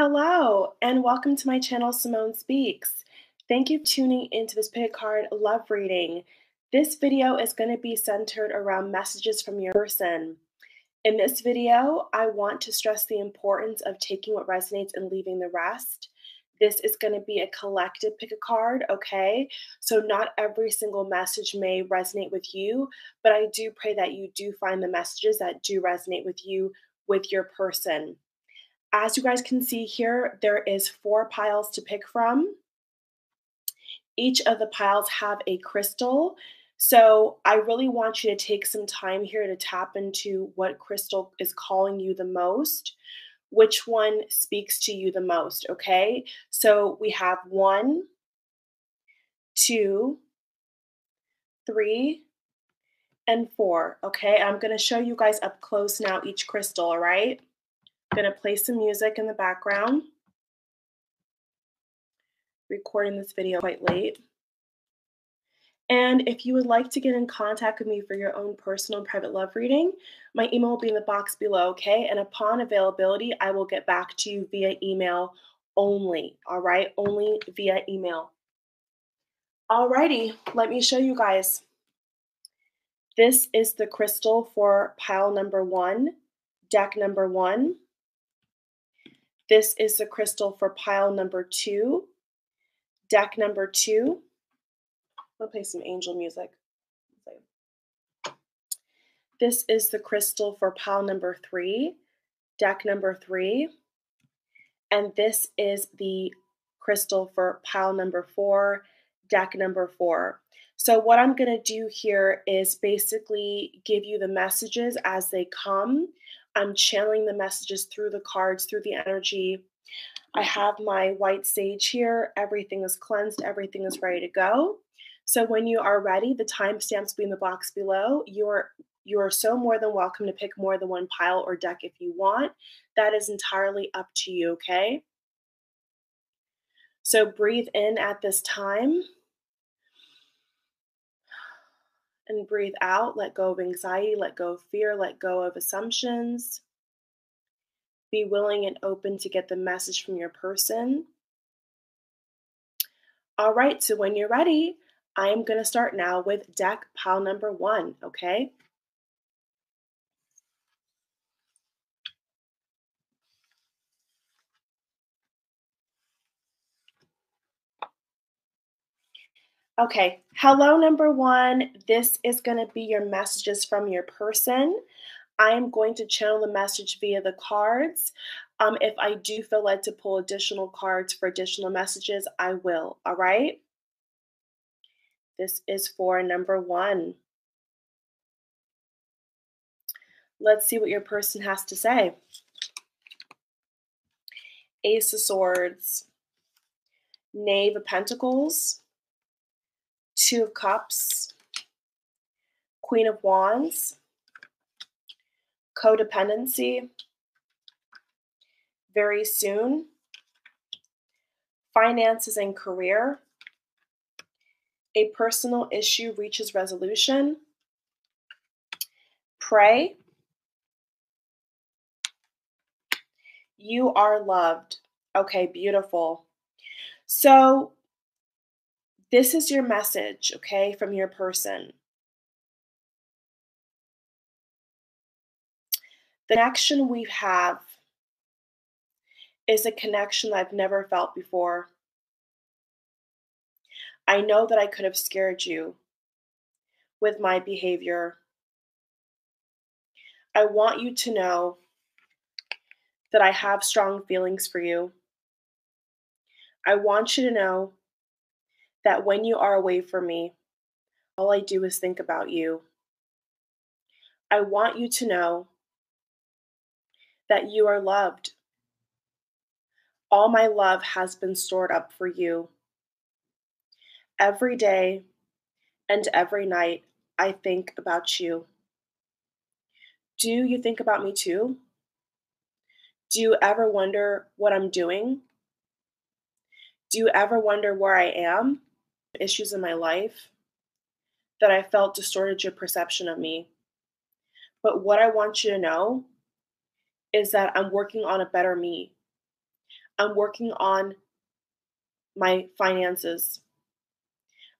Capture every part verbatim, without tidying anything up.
Hello, and welcome to my channel, Simone Speaks. Thank you for tuning into this pick card love reading. This video is going to be centered around messages from your person. In this video, I want to stress the importance of taking what resonates and leaving the rest. This is going to be a collective pick a card, okay? So not every single message may resonate with you, but I do pray that you do find the messages that do resonate with you with your person. As you guys can see here, there is four piles to pick from. Each of the piles have a crystal. So I really want you to take some time here to tap into what crystal is calling you the most, which one speaks to you the most, okay? So we have one, two, three, and four, okay? I'm going to show you guys up close now each crystal, all right? I'm going to play some music in the background. Recording this video quite late. And if you would like to get in contact with me for your own personal and private love reading, my email will be in the box below, okay? And upon availability, I will get back to you via email only, all right? Only via email. Alrighty, let me show you guys. This is the crystal for pile number one, deck number one. This is the crystal for pile number two, deck number two. We'll play some angel music. This is the crystal for pile number three, deck number three. And this is the crystal for pile number four, deck number four. So what I'm going to do here is basically give you the messages as they come. I'm channeling the messages through the cards, through the energy. I have my white sage here. Everything is cleansed. Everything is ready to go. So when you are ready, the timestamps will be in the box below. You are, you are so more than welcome to pick more than one pile or deck if you want. That is entirely up to you, okay? So breathe in at this time. And breathe out, let go of anxiety, let go of fear, let go of assumptions. Be willing and open to get the message from your person. All right, so when you're ready, I am going to start now with deck pile number one, okay? Okay, hello, number one. This is going to be your messages from your person. I am going to channel the message via the cards. Um, if I do feel led to pull additional cards for additional messages, I will, all right? This is for number one. Let's see what your person has to say. Ace of Swords, Knave of Pentacles, Two of Cups, Queen of Wands, Codependency, Very Soon, Finances and Career, A Personal Issue Reaches Resolution, Pray, You Are Loved. Okay, beautiful. So this is your message, okay, from your person. The connection we have is a connection I've never felt before. I know that I could have scared you with my behavior. I want you to know that I have strong feelings for you. I want you to know that when you are away from me, all I do is think about you. I want you to know that you are loved. All my love has been stored up for you. Every day and every night, I think about you. Do you think about me too? Do you ever wonder what I'm doing? Do you ever wonder where I am? Issues in my life that I felt distorted your perception of me. But what I want you to know is that I'm working on a better me. I'm working on my finances.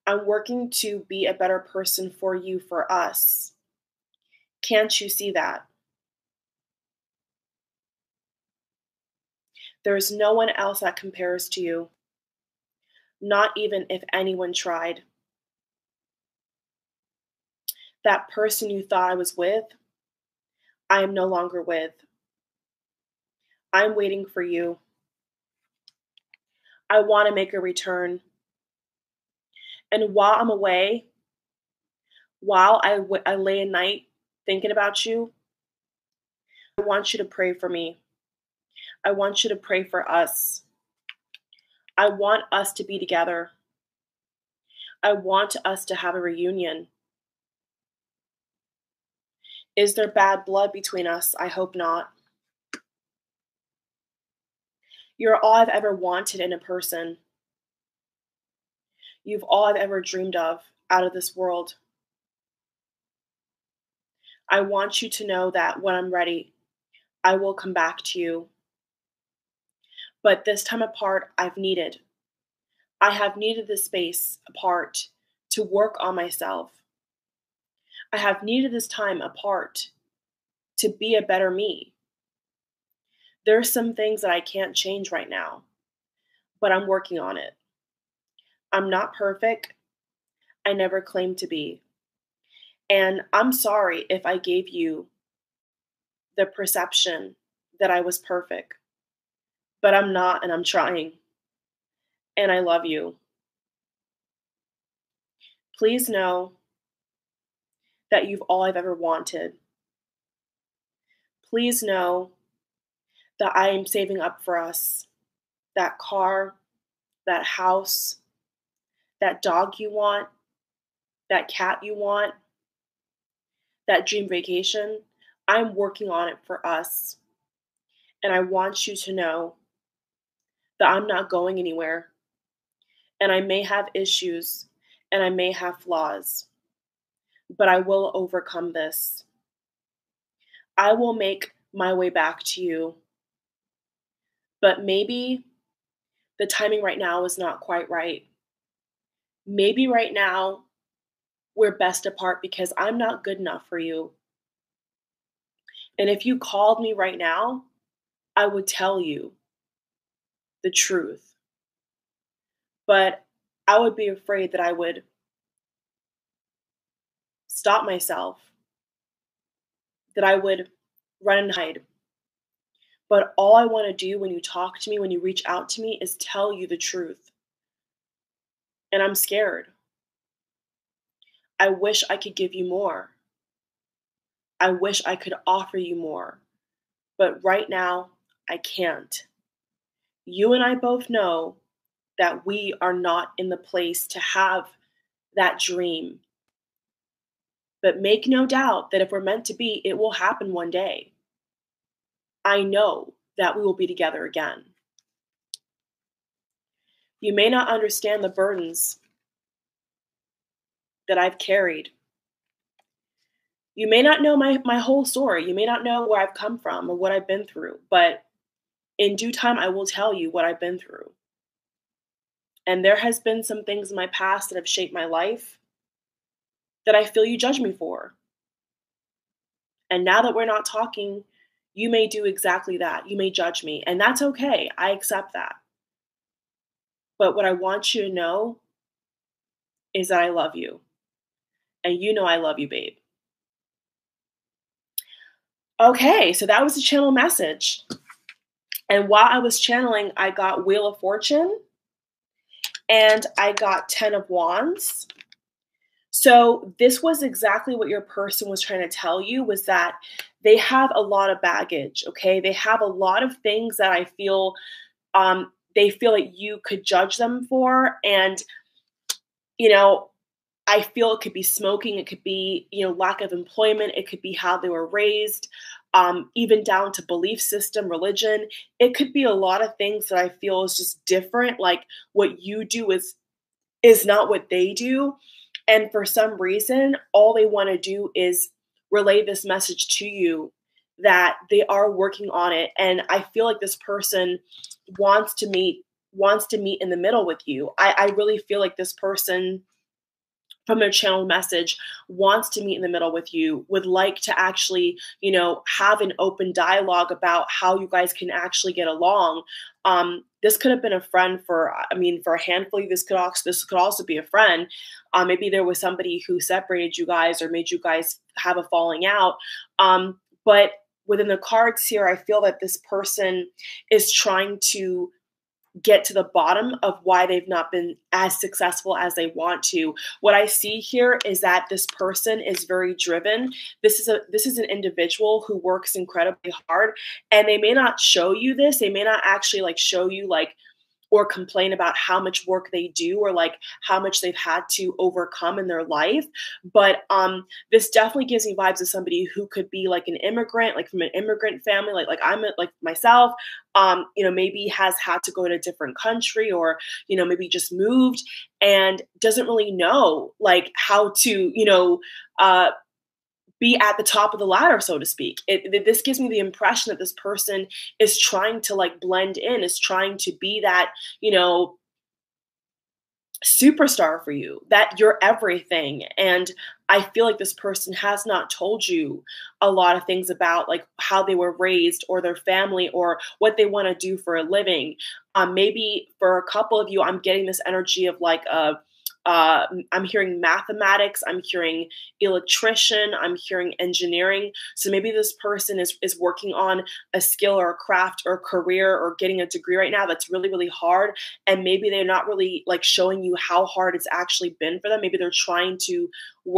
I'm working to be a better person for you, for us. Can't you see that? There is no one else that compares to you. Not even if anyone tried. That person you thought I was with, I am no longer with. I'm waiting for you. I want to make a return. And while I'm away, while I, w- I lay in night thinking about you, I want you to pray for me. I want you to pray for us. I want us to be together. I want us to have a reunion. Is there bad blood between us? I hope not. You're all I've ever wanted in a person. You've all I've ever dreamed of out of this world. I want you to know that when I'm ready, I will come back to you. But this time apart, I've needed. I have needed this space apart to work on myself. I have needed this time apart to be a better me. There are some things that I can't change right now, but I'm working on it. I'm not perfect. I never claimed to be. And I'm sorry if I gave you the perception that I was perfect. But I'm not, and I'm trying. And I love you. Please know that you've all I've ever wanted. Please know that I am saving up for us. That car, that house, that dog you want, that cat you want, that dream vacation. I'm working on it for us. And I want you to know that I'm not going anywhere. And I may have issues and I may have flaws, but I will overcome this. I will make my way back to you. But maybe the timing right now is not quite right. Maybe right now we're best apart because I'm not good enough for you. And if you called me right now, I would tell you the truth, but I would be afraid that I would stop myself, that I would run and hide. But all I want to do when you talk to me, when you reach out to me, is tell you the truth. And I'm scared. I wish I could give you more. I wish I could offer you more. But right now, I can't. You and I both know that we are not in the place to have that dream. But make no doubt that if we're meant to be, it will happen one day. I know that we will be together again. You may not understand the burdens that I've carried. You may not know my, my whole story. You may not know where I've come from or what I've been through, but in due time, I will tell you what I've been through. And there has been some things in my past that have shaped my life that I feel you judge me for. And now that we're not talking, you may do exactly that. You may judge me, and that's okay. I accept that. But what I want you to know is that I love you. And you know I love you, babe. Okay, so that was the channel message. And while I was channeling, I got Wheel of Fortune and I got Ten of Wands. So this was exactly what your person was trying to tell you, was that they have a lot of baggage, okay? They have a lot of things that I feel um, they feel that you could judge them for. And, you know, I feel it could be smoking. It could be, you know, lack of employment. It could be how they were raised. Um, even down to belief system, religion. It could be a lot of things that I feel is just different. Like what you do is, is not what they do. And for some reason, all they want to do is relay this message to you that they are working on it. And I feel like this person wants to meet, wants to meet in the middle with you. I, I really feel like this person from their channel message wants to meet in the middle with you, would like to actually, you know, have an open dialogue about how you guys can actually get along. Um, this could have been a friend for, I mean, for a handful of this could also, this could also be a friend. Uh, maybe there was somebody who separated you guys or made you guys have a falling out. Um, but within the cards here, I feel that this person is trying to get to the bottom of why they've not been as successful as they want to. What I see here is that this person is very driven. This is a this is an individual who works incredibly hard, and they may not show you this. They may not actually like show you like or complain about how much work they do or like how much they've had to overcome in their life. But um, this definitely gives me vibes of somebody who could be like an immigrant, like from an immigrant family, like like I'm a, like myself, um, you know, maybe has had to go to a different country or, you know, maybe just moved and doesn't really know like how to, you know, uh, be at the top of the ladder, so to speak. It, it, this gives me the impression that this person is trying to like blend in, is trying to be that, you know, superstar for you, that you're everything. And I feel like this person has not told you a lot of things about like how they were raised or their family or what they want to do for a living. Um, maybe for a couple of you, I'm getting this energy of like a, Uh, I'm hearing mathematics, I'm hearing electrician, I'm hearing engineering. So maybe this person is, is working on a skill or a craft or a career or getting a degree right now that's really, really hard. And maybe they're not really like showing you how hard it's actually been for them. Maybe they're trying to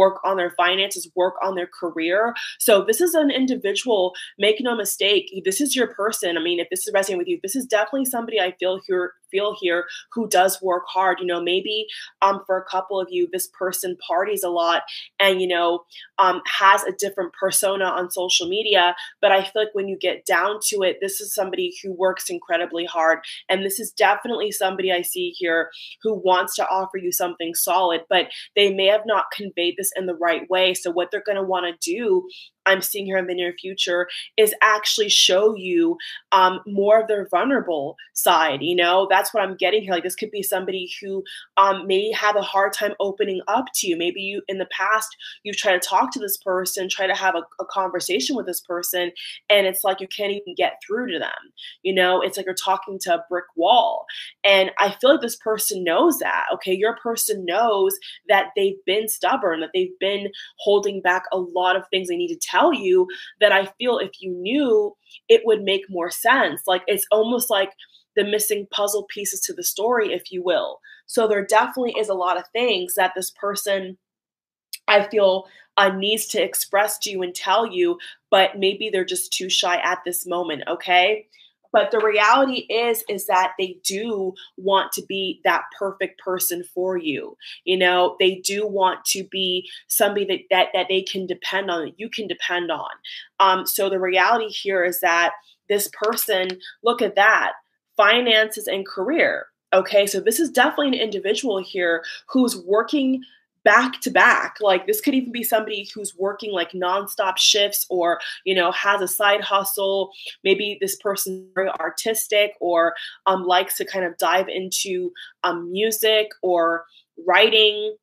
work on their finances, work on their career. So this is an individual, make no mistake, this is your person. I mean, if this is resonating with you, this is definitely somebody I feel here, feel here who does work hard. You know, maybe um, for a couple of you, this person parties a lot and, you know, um, has a different persona on social media. But I feel like when you get down to it, this is somebody who works incredibly hard. And this is definitely somebody I see here who wants to offer you something solid, but they may have not conveyed this in the right way. So what they're going to want to do, I'm seeing here in the near future, is actually show you um, more of their vulnerable side. You know, that's what I'm getting here. Like this could be somebody who um, may have a hard time opening up to you. Maybe you, in the past, you've tried to talk to this person, try to have a, a conversation with this person, and it's like you can't even get through to them. You know, it's like you're talking to a brick wall. And I feel like this person knows that, okay? Your person knows that they've been stubborn, that they've been holding back a lot of things they need to tell tell you, that I feel if you knew, it would make more sense. Like it's almost like the missing puzzle pieces to the story, if you will. So there definitely is a lot of things that this person, I feel, uh, needs to express to you and tell you, but maybe they're just too shy at this moment, okay? But the reality is, is that they do want to be that perfect person for you. You know, they do want to be somebody that, that, that they can depend on, that you can depend on. Um, so the reality here is that this person, look at that, finances and career. Okay, so this is definitely an individual here who's working back to back. Like this could even be somebody who's working like nonstop shifts or, you know, has a side hustle. Maybe this person's very artistic or um, likes to kind of dive into um, music or writing.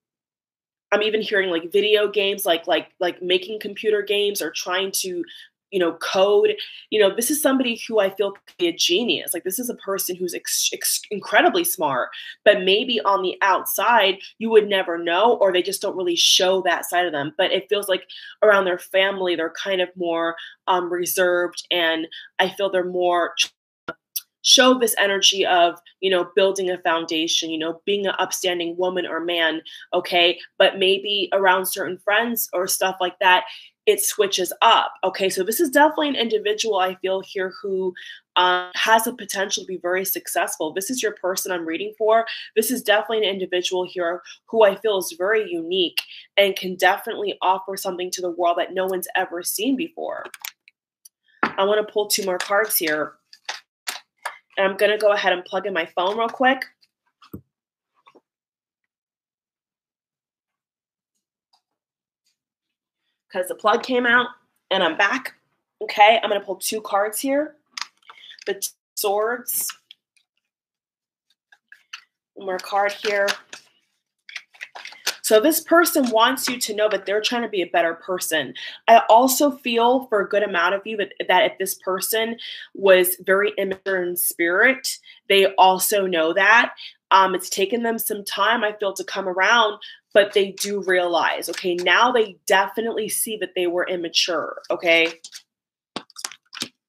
I'm even hearing like video games, like, like, like making computer games or trying to, you know, code. You know, this is somebody who I feel could be a genius. Like this is a person who's ex ex incredibly smart, but maybe on the outside, you would never know, or they just don't really show that side of them. But it feels like around their family, they're kind of more um, reserved. And I feel they're more show this energy of, you know, building a foundation, you know, being an upstanding woman or man. Okay. But maybe around certain friends or stuff like that, it switches up. Okay, so this is definitely an individual I feel here who um, has the potential to be very successful. This is your person I'm reading for. This is definitely an individual here who I feel is very unique and can definitely offer something to the world that no one's ever seen before. I want to pull two more cards here. And I'm going to go ahead and plug in my phone real quick. Because the plug came out and I'm back. Okay, I'm going to pull two cards here. The Swords. One more card here. So this person wants you to know that they're trying to be a better person. I also feel for a good amount of you that, that if this person was very immature in spirit, they also know that. Um, it's taken them some time, I feel, to come around, but they do realize, okay, now they definitely see that they were immature, okay?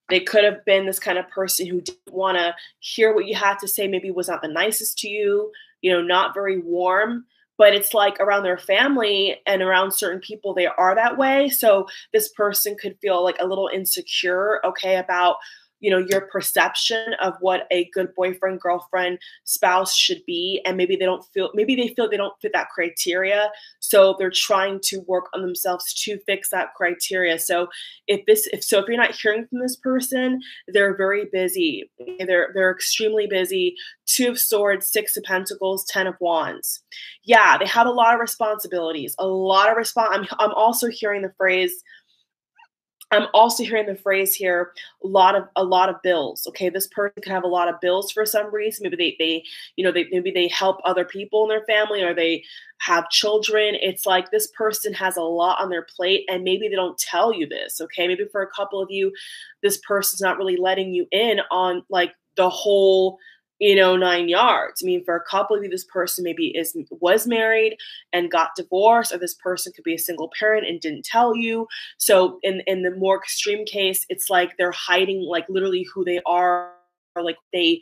They could have been this kind of person who didn't want to hear what you had to say, maybe was not the nicest to you, you know, not very warm. But it's like around their family and around certain people, they are that way. So this person could feel like a little insecure, okay, about, you know, your perception of what a good boyfriend, girlfriend, spouse should be. And maybe they don't feel, maybe they feel they don't fit that criteria. So they're trying to work on themselves to fix that criteria. So if this, if, so if you're not hearing from this person, they're very busy. They're, they're extremely busy. Two of Swords, Six of Pentacles, Ten of Wands. Yeah, they have a lot of responsibilities, a lot of response. I'm, I'm also hearing the phrase, I'm also hearing the phrase here, a lot of, a lot of bills. Okay. This person could have a lot of bills for some reason. Maybe they, they, you know, they, maybe they help other people in their family, or they have children. It's like this person has a lot on their plate, and maybe they don't tell you this. Okay. Maybe for a couple of you, this person's not really letting you in on like the whole, you know, nine yards. I mean, for a couple of you, this person maybe is was married and got divorced, or this person could be a single parent and didn't tell you. So in, in the more extreme case, it's like they're hiding like literally who they are, or like they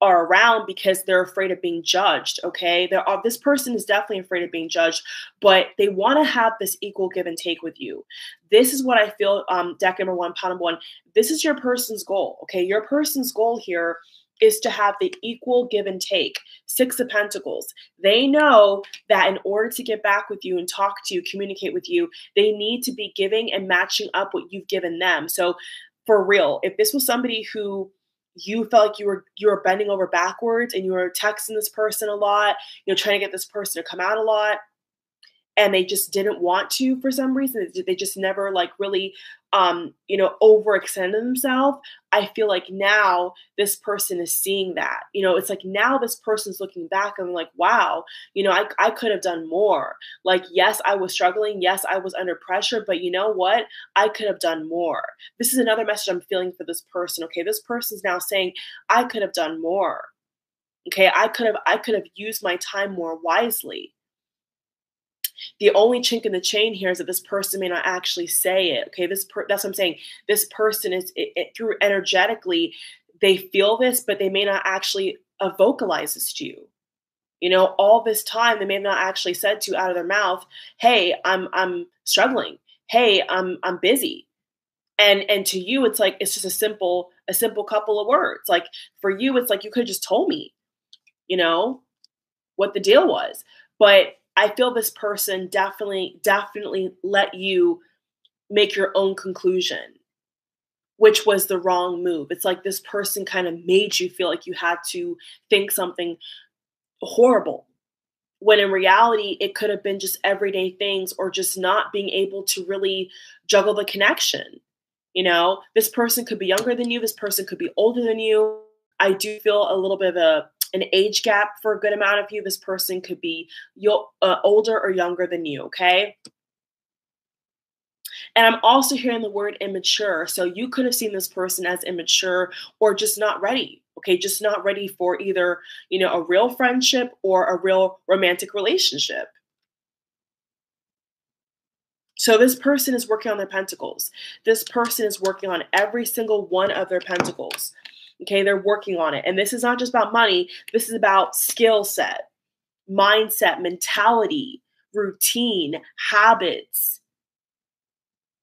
are around because they're afraid of being judged. Okay. There are, this person is definitely afraid of being judged, but they want to have this equal give and take with you. This is what I feel, um, deck number one, pile number one. This is your person's goal. Okay. Your person's goal here is to have the equal give and take. Six of Pentacles. They know that in order to get back with you and talk to you, communicate with you, they need to be giving and matching up what you've given them. So for real, if this was somebody who you felt like you were you were bending over backwards and you were texting this person a lot, you know, trying to get this person to come out a lot, and they just didn't want to for some reason, they just never like really, um, you know, overextended themselves. I feel like now this person is seeing that, you know, it's like now this person's looking back and like, wow, you know, I, I could have done more. Like, yes, I was struggling. Yes, I was under pressure, but you know what? I could have done more. This is another message I'm feeling for this person. Okay. This person's now saying, I could have done more. Okay. I could have, I could have used my time more wisely. The only chink in the chain here is that this person may not actually say it. Okay, this per that's what I'm saying. This person is it, it, through energetically, they feel this, but they may not actually uh, vocalize this to you. You know, all this time they may have not actually said to you out of their mouth, "Hey, I'm I'm struggling. Hey, I'm I'm busy." And and to you, it's like it's just a simple a simple couple of words. Like for you, it's like you could have just told me, you know, what the deal was, but I feel this person definitely, definitely let you make your own conclusion, which was the wrong move. It's like this person kind of made you feel like you had to think something horrible, when in reality, it could have been just everyday things or just not being able to really juggle the connection. You know, this person could be younger than you. This person could be older than you. I do feel a little bit of a an age gap for a good amount of you. This person could be uh, older or younger than you, okay? And I'm also hearing the word immature. So you could have seen this person as immature or just not ready, okay? Just not ready for either, you know, a real friendship or a real romantic relationship. So this person is working on their pentacles. This person is working on every single one of their pentacles. Okay, they're working on it. And this is not just about money. This is about skill set, mindset, mentality, routine, habits.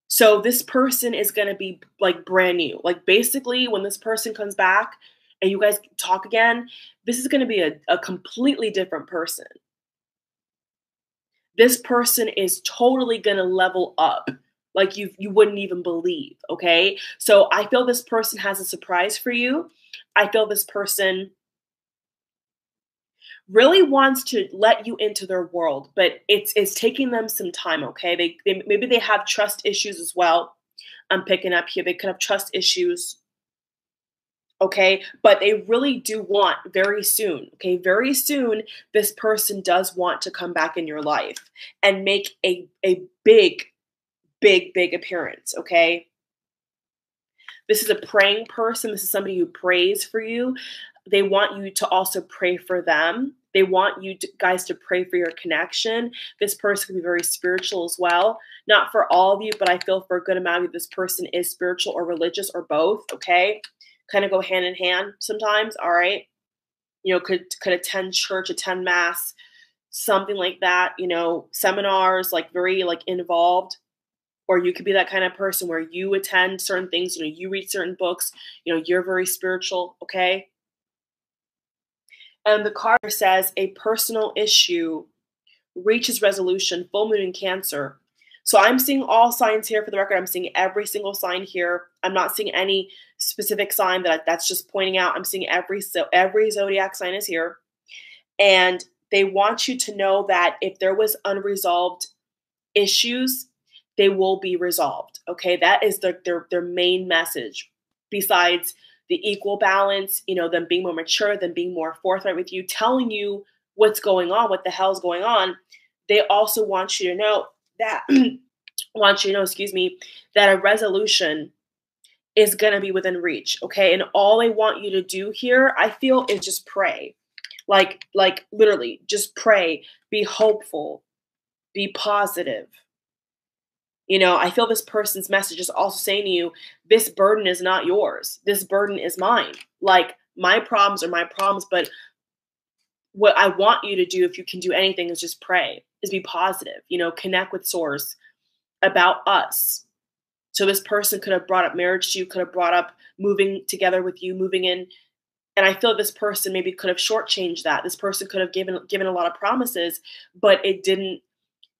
So this person is going to be like brand new. Like basically when this person comes back and you guys talk again, this is going to be a, a completely different person. This person is totally going to level up. Like you, you wouldn't even believe, okay? So I feel this person has a surprise for you. I feel this person really wants to let you into their world, but it's, it's taking them some time, okay? They, they, maybe they have trust issues as well. I'm picking up here. They could have trust issues. Okay, but they really do want very soon, okay, very soon, this person does want to come back in your life and make a, a big, big, big appearance, okay? This is a praying person. This is somebody who prays for you. They want you to also pray for them. They want you to, guys to pray for your connection. This person can be very spiritual as well. Not for all of you, but I feel for a good amount of you, this person is spiritual or religious or both, okay? Kind of go hand in hand sometimes, all right? You know, could could attend church, attend mass, something like that, you know, seminars, like very like involved. Or you could be that kind of person where you attend certain things, you know, you read certain books, you know, you're very spiritual, okay? And the card says, a personal issue reaches resolution, full moon in Cancer. So I'm seeing all signs here for the record. I'm seeing every single sign here. I'm not seeing any specific sign that I, that's just pointing out. I'm seeing every, so every zodiac sign is here. And they want you to know that if there was unresolved issues, they will be resolved. Okay. That is their, their, their main message. Besides the equal balance, you know, them being more mature, them being more forthright with you, telling you what's going on, what the hell's going on. They also want you to know that want you to know, excuse me, that a resolution is going to be within reach. Okay. And all they want you to do here, I feel, is just pray. Like, like literally just pray, be hopeful, be positive. You know, I feel this person's message is also saying to you, this burden is not yours. This burden is mine. Like, my problems are my problems, but what I want you to do, if you can do anything, is just pray, is be positive, you know, connect with source about us. So this person could have brought up marriage to you, could have brought up moving together with you, moving in. And I feel this person maybe could have shortchanged that. This person could have given, given a lot of promises, but it didn't,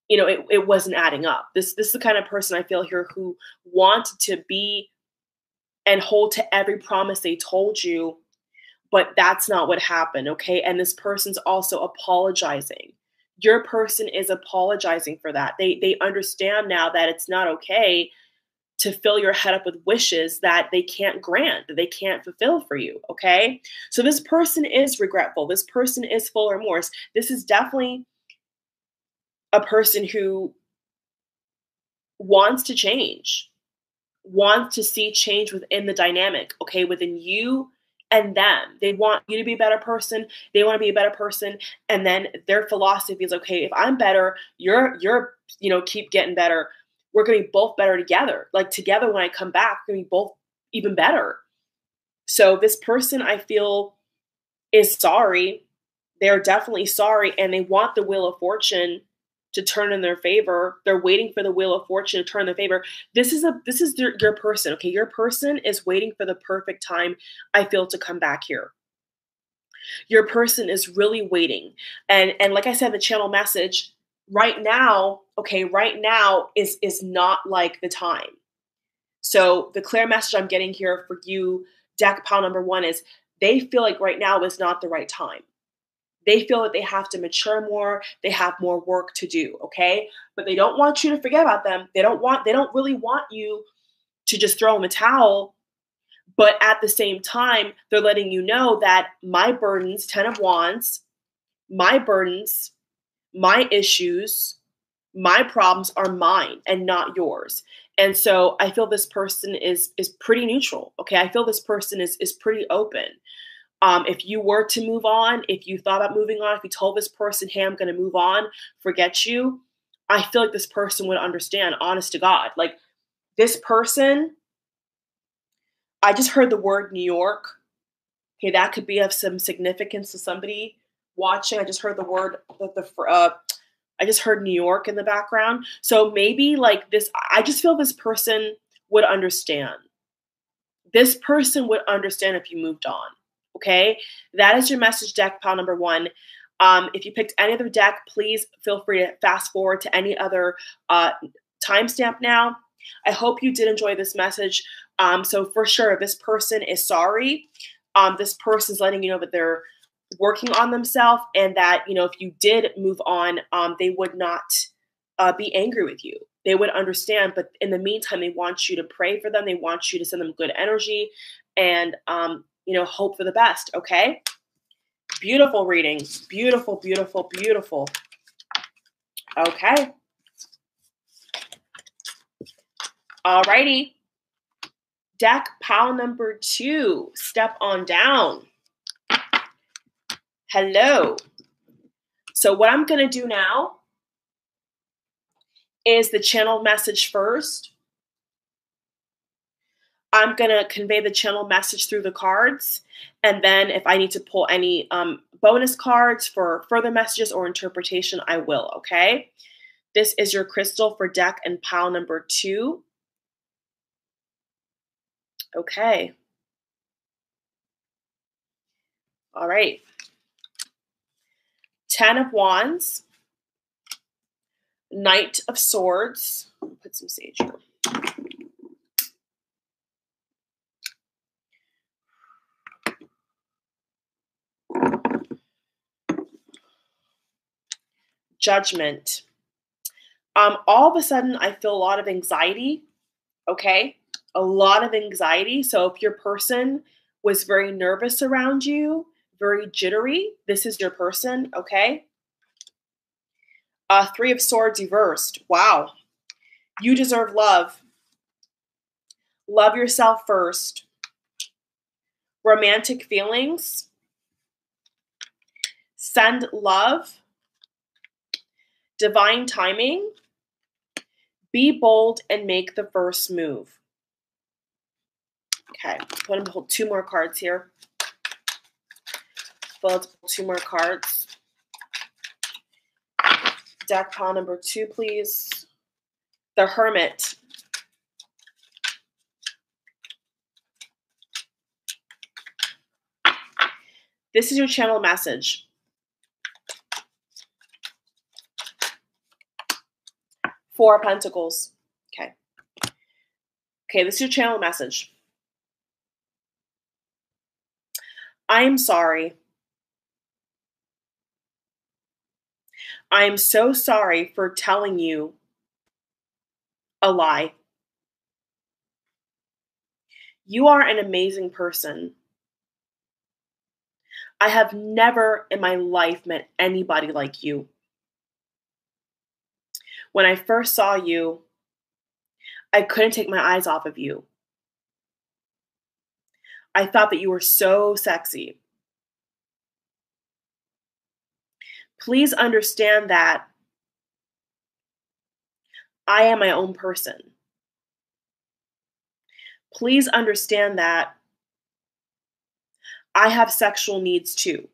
you know, it, it wasn't adding up. This, this is the kind of person I feel here who wanted to be and hold to every promise they told you, but that's not what happened, okay? And this person's also apologizing. Your person is apologizing for that. They they understand now that it's not okay to fill your head up with wishes that they can't grant, that they can't fulfill for you, okay? So this person is regretful. This person is full of remorse. This is definitely a person who wants to change, wants to see change within the dynamic, okay, within you and them. They want you to be a better person. They want to be a better person. And then their philosophy is, okay, if I'm better, you're, you're, you know, keep getting better. We're going to be both better together. Like, together, when I come back, we're going to be both even better. So this person, I feel, is sorry. They're definitely sorry. And they want the wheel of fortune to turn in their favor. They're waiting for the wheel of fortune to turn in their favor. This is a this is their, your person, okay? Your person is waiting for the perfect time, I feel, to come back here. Your person is really waiting. And and like I said, the channel message right now, okay, right now is is not like the time. So the clear message I'm getting here for you, deck pile number one, is they feel like right now is not the right time. They feel that they have to mature more. They have more work to do, okay? But they don't want you to forget about them. They don't want, they don't really want you to just throw in the towel. But at the same time, they're letting you know that my burdens, Ten of Wands, my burdens, my issues, my problems are mine and not yours. And so I feel this person is is pretty neutral, okay? I feel this person is is pretty open. Um, if you were to move on, if you thought about moving on, if you told this person, hey, I'm going to move on, forget you, I feel like this person would understand, honest to God. Like, this person, I just heard the word New York. Okay, that could be of some significance to somebody watching. I just heard the word, the, the uh, I just heard New York in the background. So maybe like this, I just feel this person would understand. This person would understand if you moved on. Okay, that is your message, deck pile number one. Um, if you picked any other deck, please feel free to fast forward to any other uh, timestamp now. I hope you did enjoy this message. Um, so for sure, this person is sorry. Um, this person's letting you know that they're working on themselves, and that, you know, if you did move on, um, they would not uh, be angry with you. they would understand. But in the meantime, they want you to pray for them. They want you to send them good energy and, um, you know, hope for the best. Okay. Beautiful readings. Beautiful, beautiful, beautiful. Okay. Alrighty. Deck pile number two. Step on down. Hello. So what I'm going to do now is the channel message first. I'm going to convey the channel message through the cards. And then if I need to pull any um, bonus cards for further messages or interpretation, I will, okay? This is your crystal for deck and pile number two. Okay. All right. Ten of Wands. Knight of Swords. Put some sage here. Judgment. Um, all of a sudden, I feel a lot of anxiety. Okay. A lot of anxiety. So if your person was very nervous around you, very jittery, this is your person, okay? Uh, three of Swords reversed. Wow. You deserve love. Love yourself first. Romantic feelings. Send love. Divine timing. Be bold and make the first move. Okay, put them to hold two more cards here. Let's pull two more cards. Deck pile number two, please. The Hermit. This is your channel message. Four of Pentacles. Okay. Okay, this is your channel message. I am sorry. I am so sorry for telling you a lie. You are an amazing person. I have never in my life met anybody like you. When I first saw you, I couldn't take my eyes off of you. I thought that you were so sexy. Please understand that I am my own person. Please understand that I have sexual needs too.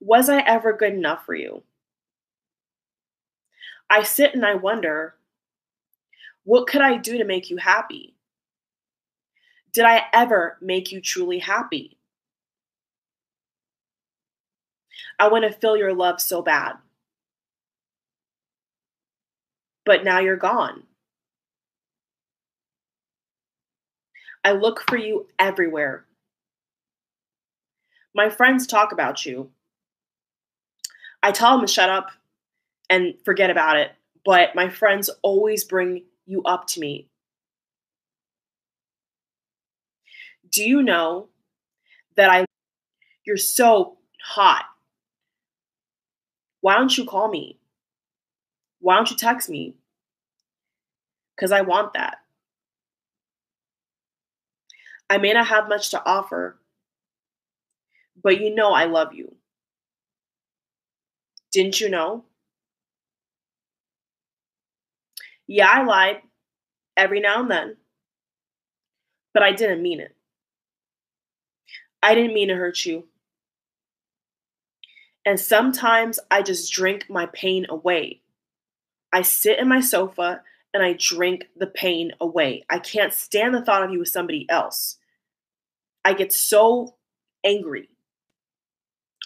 Was I ever good enough for you? I sit and I wonder, what could I do to make you happy? Did I ever make you truly happy? I want to feel your love so bad. But now you're gone. I look for you everywhere. My friends talk about you. I tell them to shut up and forget about it, but my friends always bring you up to me. Do you know that I, you're so hot. Why don't you call me? Why don't you text me? Because I want that. I may not have much to offer, but you know I love you. Didn't you know? Yeah, I lied every now and then, but I didn't mean it. I didn't mean to hurt you. And sometimes I just drink my pain away. I sit in my sofa and I drink the pain away. I can't stand the thought of you with somebody else. I get so angry.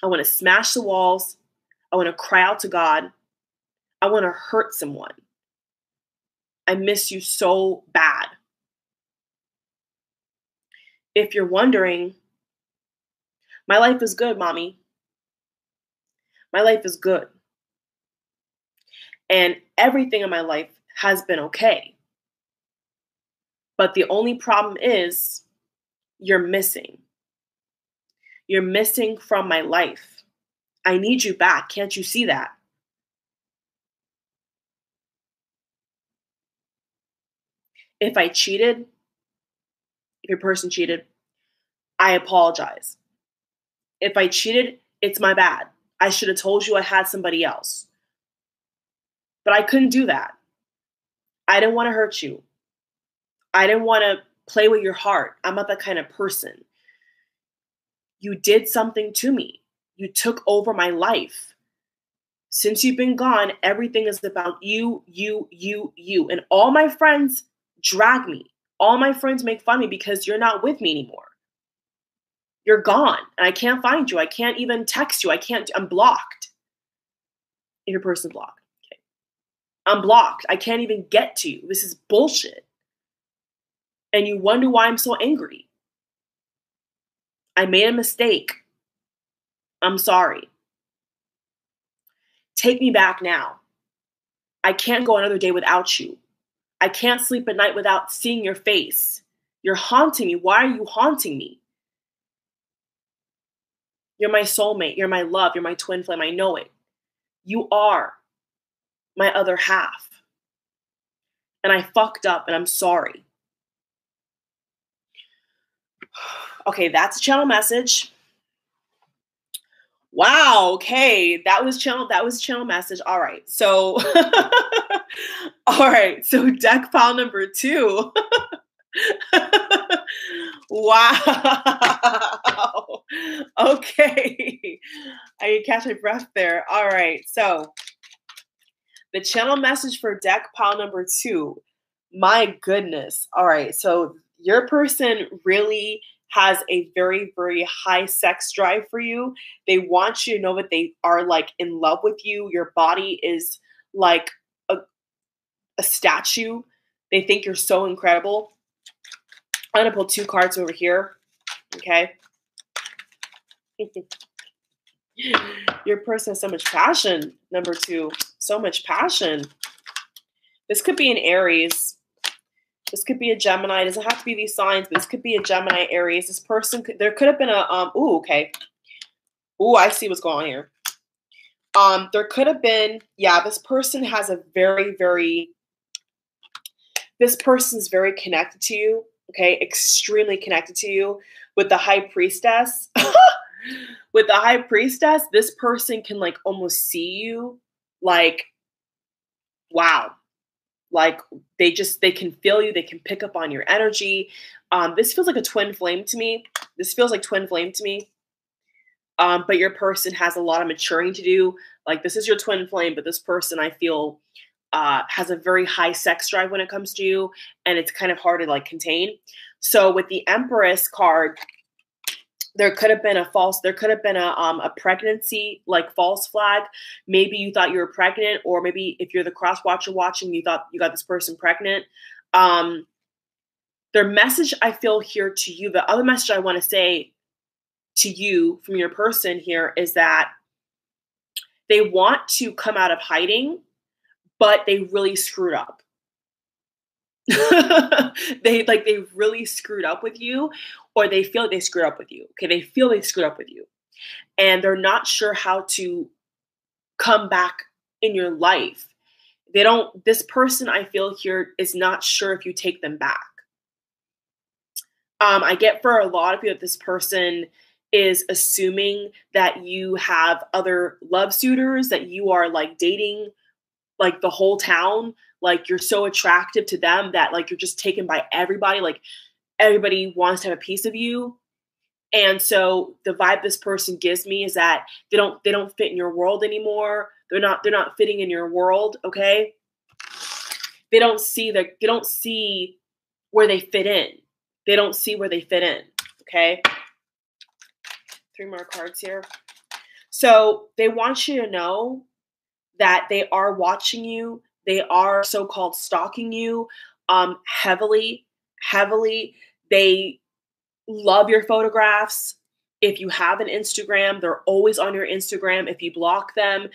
I want to smash the walls. I want to cry out to God. I want to hurt someone. I miss you so bad. If you're wondering, my life is good, mommy. My life is good. and everything in my life has been okay. But the only problem is you're missing. You're missing from my life. I need you back. Can't you see that? If I cheated, if your person cheated, I apologize. If I cheated, it's my bad. I should have told you I had somebody else. But I couldn't do that. I didn't want to hurt you. I didn't want to play with your heart. I'm not that kind of person. You did something to me. You took over my life. Since you've been gone, everything is about you, you, you, you. And all my friends drag me. All my friends make fun of me because you're not with me anymore. You're gone and I can't find you. I can't even text you. I can't, I'm blocked. Your person blocked. Okay. I'm blocked. I can't even get to you. This is bullshit. And you wonder why I'm so angry. I made a mistake. I'm sorry. Take me back now. I can't go another day without you. I can't sleep at night without seeing your face. You're haunting me. Why are you haunting me? You're my soulmate. You're my love. You're my twin flame. I know it. You are my other half. And I fucked up and I'm sorry. Okay, that's a channel message. Wow, okay. That was channel, that was channel message. All right. So all right. So deck pile number two. Wow. Okay. I can catch my breath there. All right. So the channel message for deck pile number two. My goodness. All right. So your person really has a very, very high sex drive for you. They want you to know that they are like in love with you. Your body is like a, a statue. They think you're so incredible. I'm going to pull two cards over here, okay? Your person has so much passion, number two. So much passion. This could be an Aries. This could be a Gemini. It doesn't have to be these signs, but this could be a Gemini, Aries. This person, could, there could have been a, um, ooh, okay. Ooh, I see what's going on here. Um, there could have been, yeah, this person has a very, very, this person's very connected to you. Okay, extremely connected to you. With the high priestess, with the high priestess, this person can like almost see you like, wow. Like they just, they can feel you. They can pick up on your energy. Um, this feels like a twin flame to me. This feels like twin flame to me. Um, but your person has a lot of maturing to do. Like this is your twin flame, but this person I feel Uh, has a very high sex drive when it comes to you, and it's kind of hard to like contain. So with the Empress card, there could have been a false, there could have been a, um, a pregnancy, like false flag. Maybe you thought you were pregnant, or maybe if you're the cross watcher watching, you thought you got this person pregnant. Um, their message I feel here to you, the other message I want to say to you from your person here is that they want to come out of hiding, but they really screwed up. they like, they really screwed up with you, or they feel they screwed up with you. Okay. They feel they screwed up with you and they're not sure how to come back in your life. They don't, this person I feel here is not sure if you take them back. Um, I get for a lot of you that this person is assuming that you have other love suitors, that you are like dating like the whole town, like you're so attractive to them that like you're just taken by everybody. Like everybody wants to have a piece of you. And so the vibe this person gives me is that they don't, they don't fit in your world anymore. They're not, they're not fitting in your world. Okay. They don't see the, they don't see where they fit in. They don't see where they fit in. Okay. Three more cards here. So they want you to know that they are watching you. They are so-called stalking you um, heavily, heavily. They love your photographs. If you have an Instagram, they're always on your Instagram. If you block them,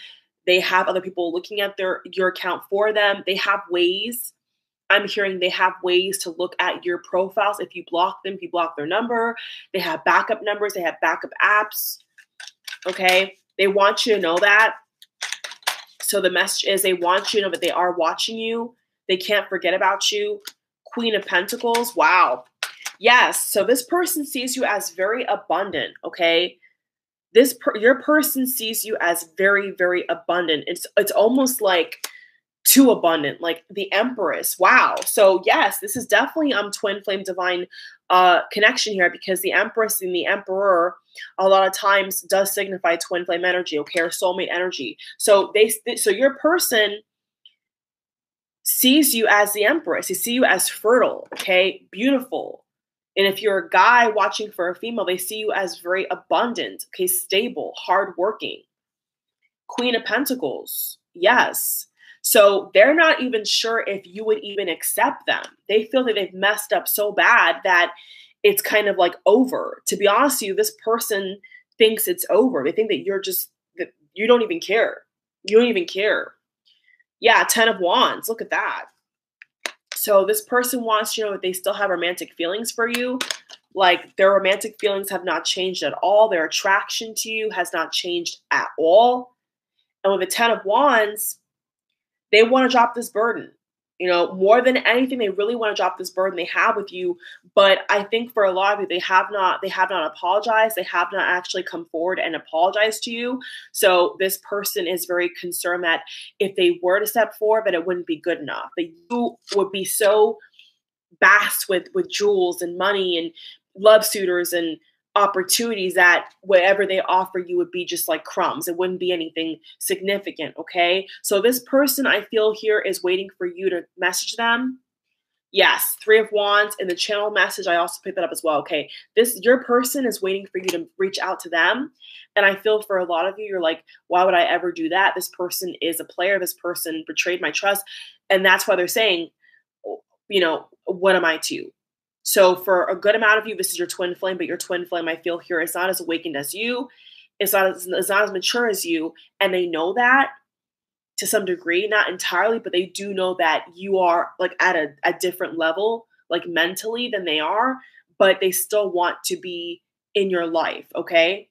They have other people looking at their your account for them. They have ways. I'm hearing they have ways to look at your profiles. If you block them, if you block their number, they have backup numbers. They have backup apps. Okay. They want you to know that. So the message is they want you to know that they are watching you. They can't forget about you. Queen of Pentacles. Wow. Yes. So this person sees you as very abundant. Okay. This per your person sees you as very, very abundant. It's, it's almost like too abundant, like the Empress. Wow. So yes, this is definitely um twin flame divine uh connection here, because the Empress and the Emperor a lot of times does signify twin flame energy, okay, or soulmate energy. So they so your person sees you as the Empress. They see you as fertile, okay, beautiful. And if you're a guy watching for a female, they see you as very abundant, okay, stable, hardworking. Queen of Pentacles. Yes. So they're not even sure if you would even accept them. They feel that they've messed up so bad that it's kind of like over. To be honest with you, this person thinks it's over. They think that you're just, that you don't even care. You don't even care. Yeah, Ten of Wands. Look at that. So this person wants you to know that they still have romantic feelings for you. Like their romantic feelings have not changed at all. Their attraction to you has not changed at all. And with the Ten of Wands, they want to drop this burden, you know, more than anything. They really want to drop this burden they have with you. But I think for a lot of you, they have not, they have not apologized. They have not actually come forward and apologized to you. So this person is very concerned that if they were to step forward, that it wouldn't be good enough. That you would be so vast with, with jewels and money and love suitors and opportunities that whatever they offer you would be just like crumbs. It wouldn't be anything significant. Okay. So this person I feel here is waiting for you to message them. Yes. Three of Wands and the channel message. I also picked that up as well. Okay. This, your person is waiting for you to reach out to them. And I feel for a lot of you, you're like, why would I ever do that? This person is a player. This person betrayed my trust. And that's why they're saying, you know, what am I to you? So for a good amount of you, this is your twin flame, but your twin flame, I feel here, is not as awakened as you. It's not as, it's not as mature as you. And they know that to some degree, not entirely, but they do know that you are like at a, a different level, like mentally than they are, but they still want to be in your life. Okay.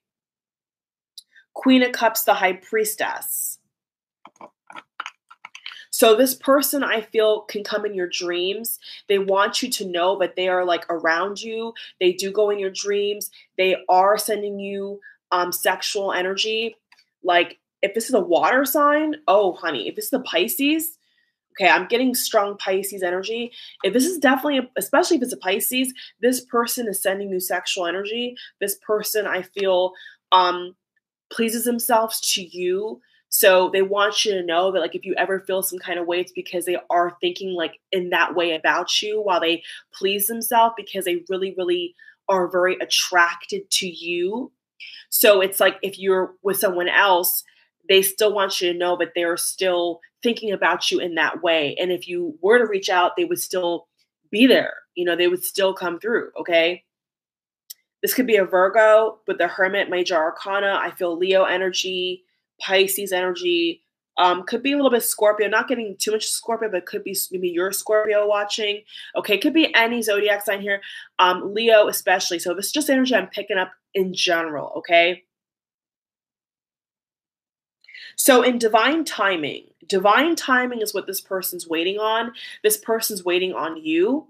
Queen of Cups, the High Priestess. So this person I feel can come in your dreams. They want you to know that they are like around you. They do go in your dreams. They are sending you um, sexual energy. Like if this is a water sign, oh honey, if this is the Pisces, okay, I'm getting strong Pisces energy. If this is definitely, a, especially if it's a Pisces, this person is sending you sexual energy. This person I feel um, pleases themselves to you. So they want you to know that like if you ever feel some kind of way, it's because they are thinking like in that way about you while they please themselves, because they really, really are very attracted to you. So it's like if you're with someone else, they still want you to know, but they're still thinking about you in that way. And if you were to reach out, they would still be there. You know, they would still come through. Okay. This could be a Virgo with the Hermit, Major Arcana. I feel Leo energy. Pisces energy, um, could be a little bit Scorpio, not getting too much Scorpio, but could be maybe your Scorpio watching. Okay. Could be any zodiac sign here. Um, Leo, especially. So this is just energy I'm picking up in general. Okay. So in divine timing, divine timing is what this person's waiting on. This person's waiting on you.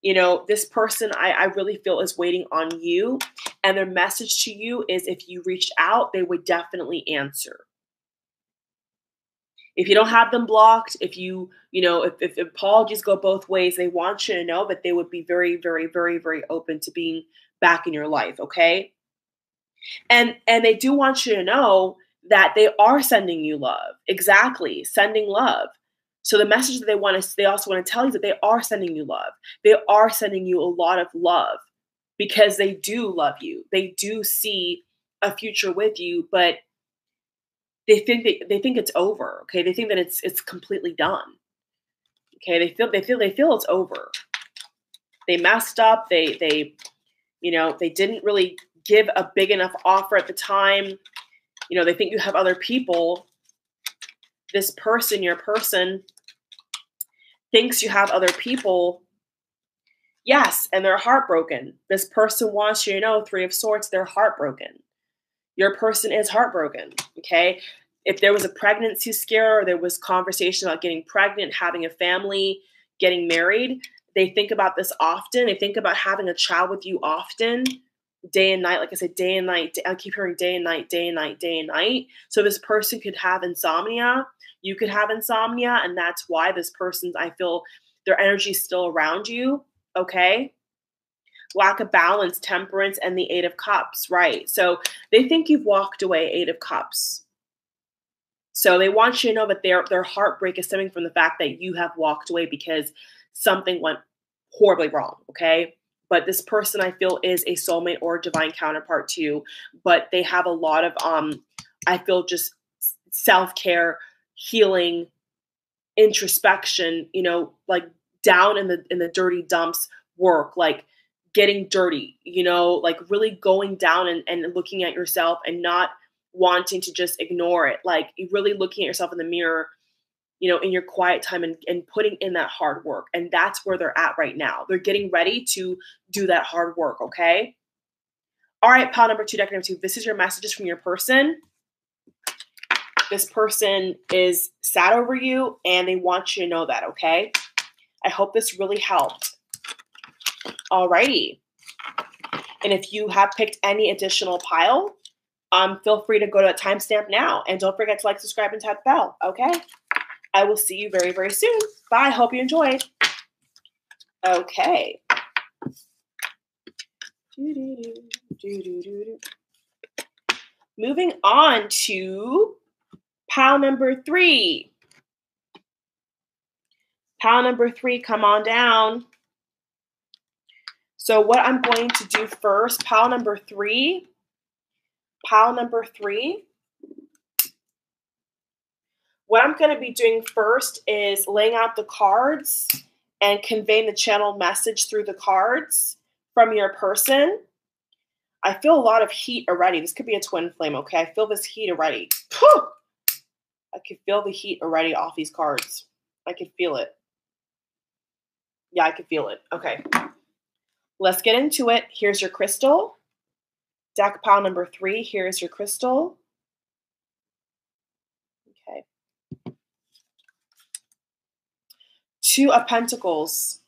You know, this person I, I really feel is waiting on you, and their message to you is if you reached out, they would definitely answer. If you don't have them blocked, if you, you know, if, if apologies go both ways, they want you to know that they would be very, very, very, very open to being back in your life. Okay. And, and they do want you to know that they are sending you love. Exactly. Sending love. So the message that they want to, they also want to tell you that they are sending you love. They are sending you a lot of love because they do love you. They do see a future with you, but they think that, they think it's over. Okay, they think that it's it's completely done. Okay, they feel they feel they feel it's over. They messed up. They they, you know, they didn't really give a big enough offer at the time. You know, they think you have other people. this person, your person, thinks you have other people. Yes, and they're heartbroken. This person wants you to know, Three of Swords, they're heartbroken. Your person is heartbroken, okay? If there was a pregnancy scare or there was conversation about getting pregnant, having a family, getting married, they think about this often. They think about having a child with you often, day and night. Like I said, day and night. I keep hearing day and night, day and night, day and night. So this person could have insomnia. You could have insomnia, and that's why this person's, I feel, their energy is still around you, okay? Lack of balance, temperance, and the Eight of Cups, right? So they think you've walked away, Eight of Cups. So they want you to know that their, their heartbreak is stemming from the fact that you have walked away because something went horribly wrong, okay? But this person, I feel, is a soulmate or divine counterpart to you, but they have a lot of, um, I feel, just self-care, healing, introspection, you know, like down in the in the dirty dumps work, like getting dirty, you know, like really going down and, and looking at yourself and not wanting to just ignore it, like really looking at yourself in the mirror, you know, in your quiet time and, and putting in that hard work. And that's where they're at right now. They're getting ready to do that hard work, okay? All right, pile number two, deck number two. This is your messages from your person. This person is sad over you and they want you to know that, okay? I hope this really helped. All righty. And if you have picked any additional pile, Um, feel free to go to a timestamp now. And don't forget to like, subscribe, and tap the bell, okay? I will see you very, very soon. Bye. Hope you enjoyed. Okay. Doo-doo-doo, doo-doo-doo-doo. Moving on to pile number three. Pile number three, come on down. So what I'm going to do first, pile number three, Pile number three, what I'm going to be doing first is laying out the cards and conveying the channeled message through the cards from your person. I feel a lot of heat already. This could be a twin flame, okay? I feel this heat already. Whew! I can feel the heat already off these cards. I can feel it. Yeah, I can feel it. Okay. Let's get into it. Here's your crystal. Deck pile number three, here is your crystal. Okay. Two of Pentacles.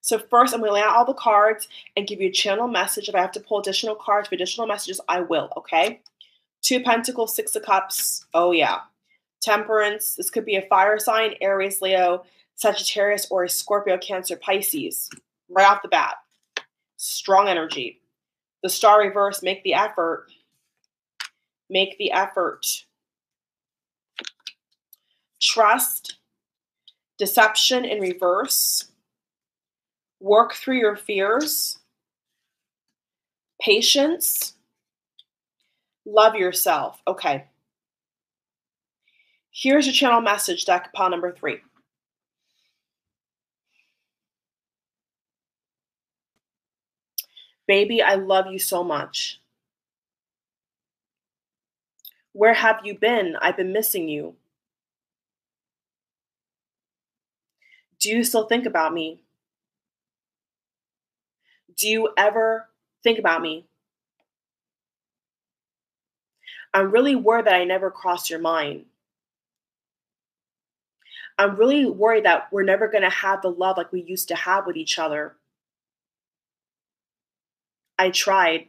So first, I'm going to lay out all the cards and give you a channel message. If I have to pull additional cards for additional messages, I will, okay? Two of Pentacles, Six of Cups. Oh, yeah. Temperance. This could be a fire sign, Aries, Leo, Sagittarius, or a Scorpio, Cancer, Pisces. Right off the bat. Strong energy. The star reverse, make the effort. Make the effort. Trust. Deception in reverse. Work through your fears. Patience. Love yourself. Okay. Here's your channel message, deck pile number three. Baby, I love you so much. Where have you been? I've been missing you. Do you still think about me? Do you ever think about me? I'm really worried that I never crossed your mind. I'm really worried that we're never going to have the love like we used to have with each other. I tried.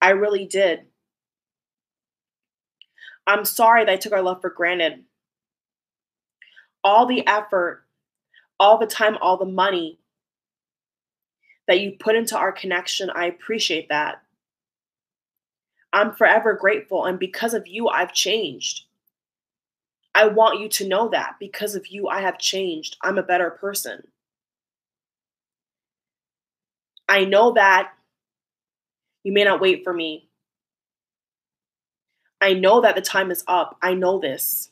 I really did. I'm sorry that I took our love for granted. All the effort, all the time, all the money that you put into our connection, I appreciate that. I'm forever grateful, and because of you, I've changed. I want you to know that. Because of you, I have changed. I'm a better person. I know that you may not wait for me. I know that the time is up. I know this.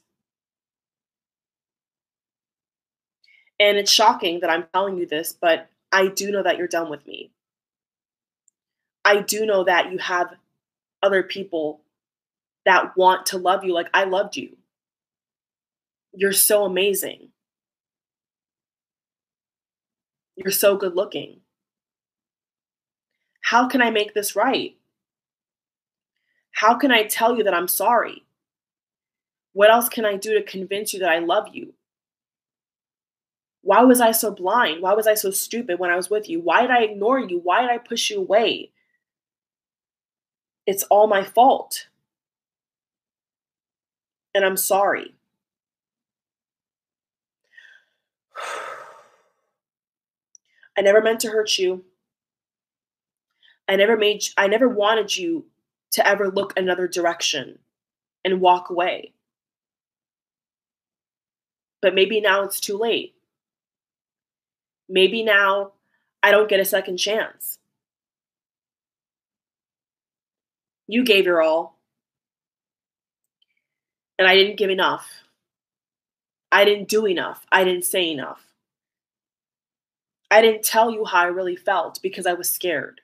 And it's shocking that I'm telling you this, but I do know that you're done with me. I do know that you have other people that want to love you like I loved you. you're so amazing. You're so good looking. How can I make this right? How can I tell you that I'm sorry? What else can I do to convince you that I love you? Why was I so blind? Why was I so stupid when I was with you? Why did I ignore you? Why did I push you away? It's all my fault. And I'm sorry. I never meant to hurt you. I never made, I never wanted you to ever look another direction and walk away. But maybe now it's too late. Maybe now I don't get a second chance. You gave your all. And I didn't give enough. I didn't do enough. I didn't say enough. I didn't tell you how I really felt because I was scared.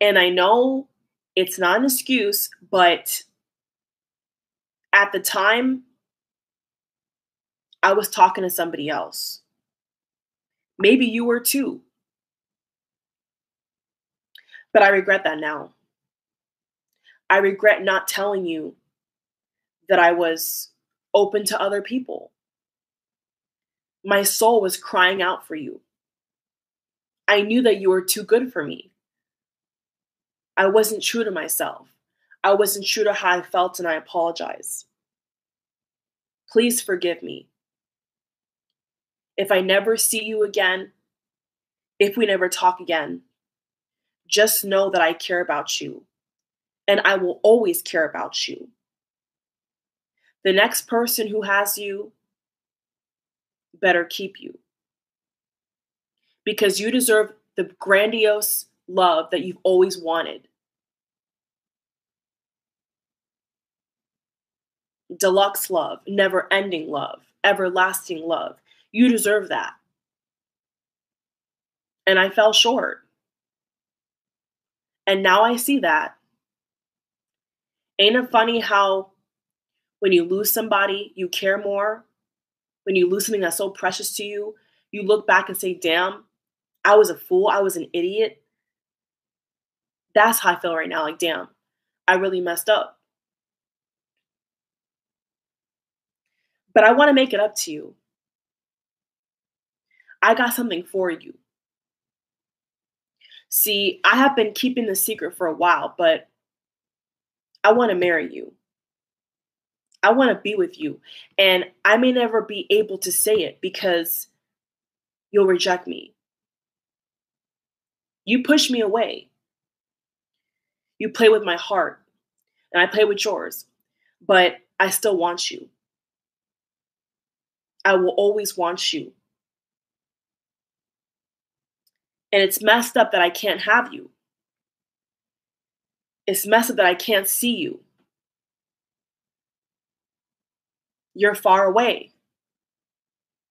And I know it's not an excuse, but at the time, I was talking to somebody else. Maybe you were too. But I regret that now. I regret not telling you that I was open to other people. My soul was crying out for you. I knew that you were too good for me. I wasn't true to myself. I wasn't true to how I felt, and I apologize. Please forgive me. If I never see you again, if we never talk again, just know that I care about you, and I will always care about you. The next person who has you better keep you, because you deserve the grandiose love that you've always wanted. Deluxe love, never-ending love, everlasting love. You deserve that. And I fell short. And now I see that. Ain't it funny how when you lose somebody, you care more? When you lose something that's so precious to you, you look back and say, damn, I was a fool. I was an idiot. That's how I feel right now. Like, damn, I really messed up. But I want to make it up to you. I got something for you. See, I have been keeping the secret for a while, but I want to marry you. I want to be with you. And I may never be able to say it because you'll reject me. You push me away. You play with my heart, and I play with yours, but I still want you. I will always want you. And it's messed up that I can't have you. It's messed up that I can't see you. You're far away.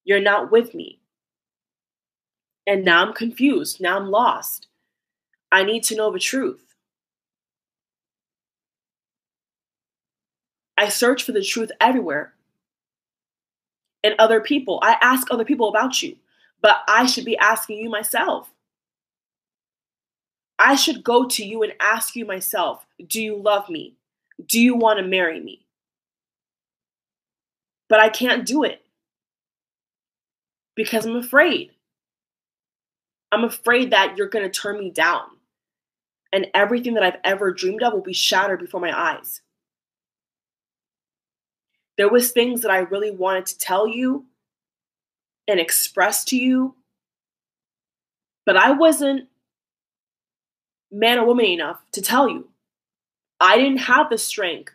You're not with me. And now I'm confused. Now I'm lost. I need to know the truth. I search for the truth everywhere and other people. I ask other people about you, but I should be asking you myself. I should go to you and ask you myself, do you love me? Do you want to marry me? But I can't do it because I'm afraid. I'm afraid that you're going to turn me down, and everything that I've ever dreamed of will be shattered before my eyes. There was things that I really wanted to tell you and express to you, but I wasn't man or woman enough to tell you. I didn't have the strength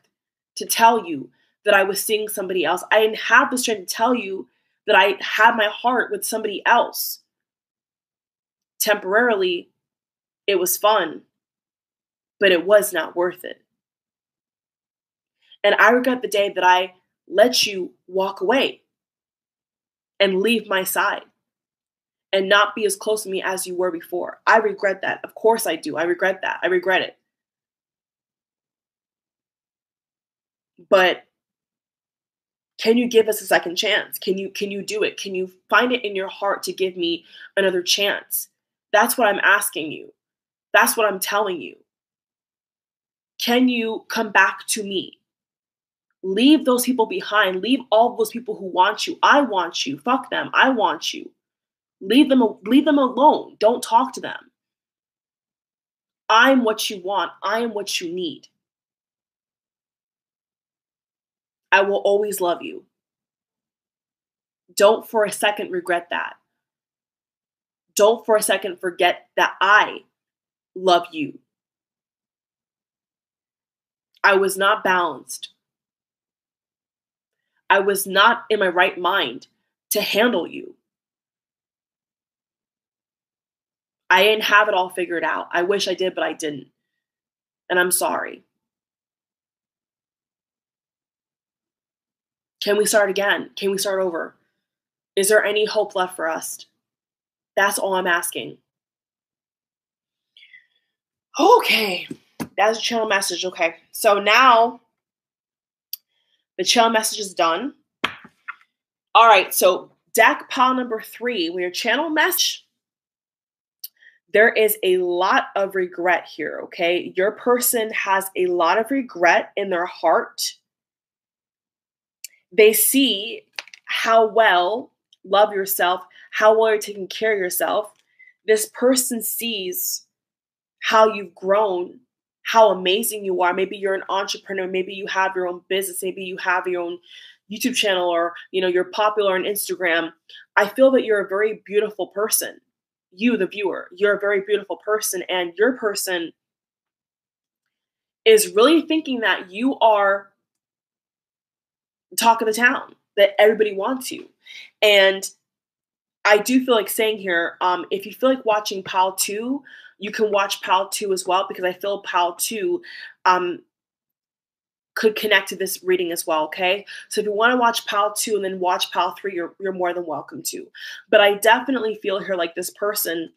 to tell you that I was seeing somebody else. I didn't have the strength to tell you that I had my heart with somebody else. Temporarily, it was fun, but it was not worth it. And I regret the day that I let you walk away and leave my side and not be as close to me as you were before. I regret that. Of course I do. I regret that. I regret it. But Can you give us a second chance? Can you, can you do it? Can you find it in your heart to give me another chance? That's what I'm asking you. That's what I'm telling you. Can you come back to me? Leave those people behind. Leave all those people who want you. I want you. Fuck them. I want you. Leave them, leave them alone. Don't talk to them. I'm what you want. I am what you need. I will always love you. Don't for a second regret that. Don't for a second forget that I love you. I was not balanced. I was not in my right mind to handle you. I didn't have it all figured out. I wish I did, but I didn't. And I'm sorry. Can we start again? Can we start over? Is there any hope left for us? That's all I'm asking. Okay. That's a channel message. Okay. So now the channel message is done. All right. So deck pile number three, when your channel message, there is a lot of regret here. Okay. Your person has a lot of regret in their heart. They see how well love yourself, how well you're taking care of yourself. This person sees how you've grown, how amazing you are. Maybe you're an entrepreneur. Maybe you have your own business. Maybe you have your own YouTube channel, or, you know, you're popular on Instagram. I feel that you're a very beautiful person. You, the viewer, you're a very beautiful person, and your person is really thinking that you are talk of the town, that everybody wants you. And I do feel like saying here, um, if you feel like watching pile two, you can watch pile two as well, because I feel pile two um, could connect to this reading as well, okay? So if you want to watch pile two and then watch pile three, you're, you're more than welcome to. But I definitely feel here like this person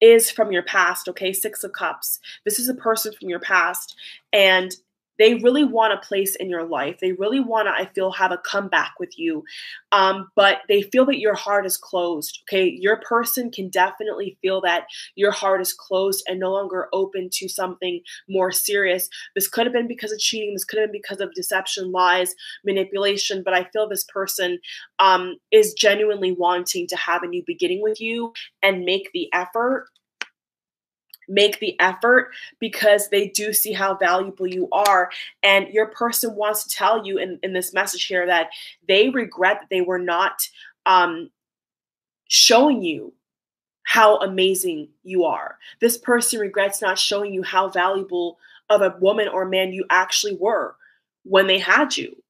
is from your past, okay? Six of Cups. This is a person from your past, and they really want a place in your life. They really want to, I feel, have a comeback with you. Um, but they feel that your heart is closed, okay? Your person can definitely feel that your heart is closed and no longer open to something more serious. This could have been because of cheating. This could have been because of deception, lies, manipulation. But I feel this person um, is genuinely wanting to have a new beginning with you and make the effort. Make the effort, because they do see how valuable you are. And your person wants to tell you in, in this message here that they regret that they were not um, showing you how amazing you are. This person regrets not showing you how valuable of a woman or man you actually were when they had you.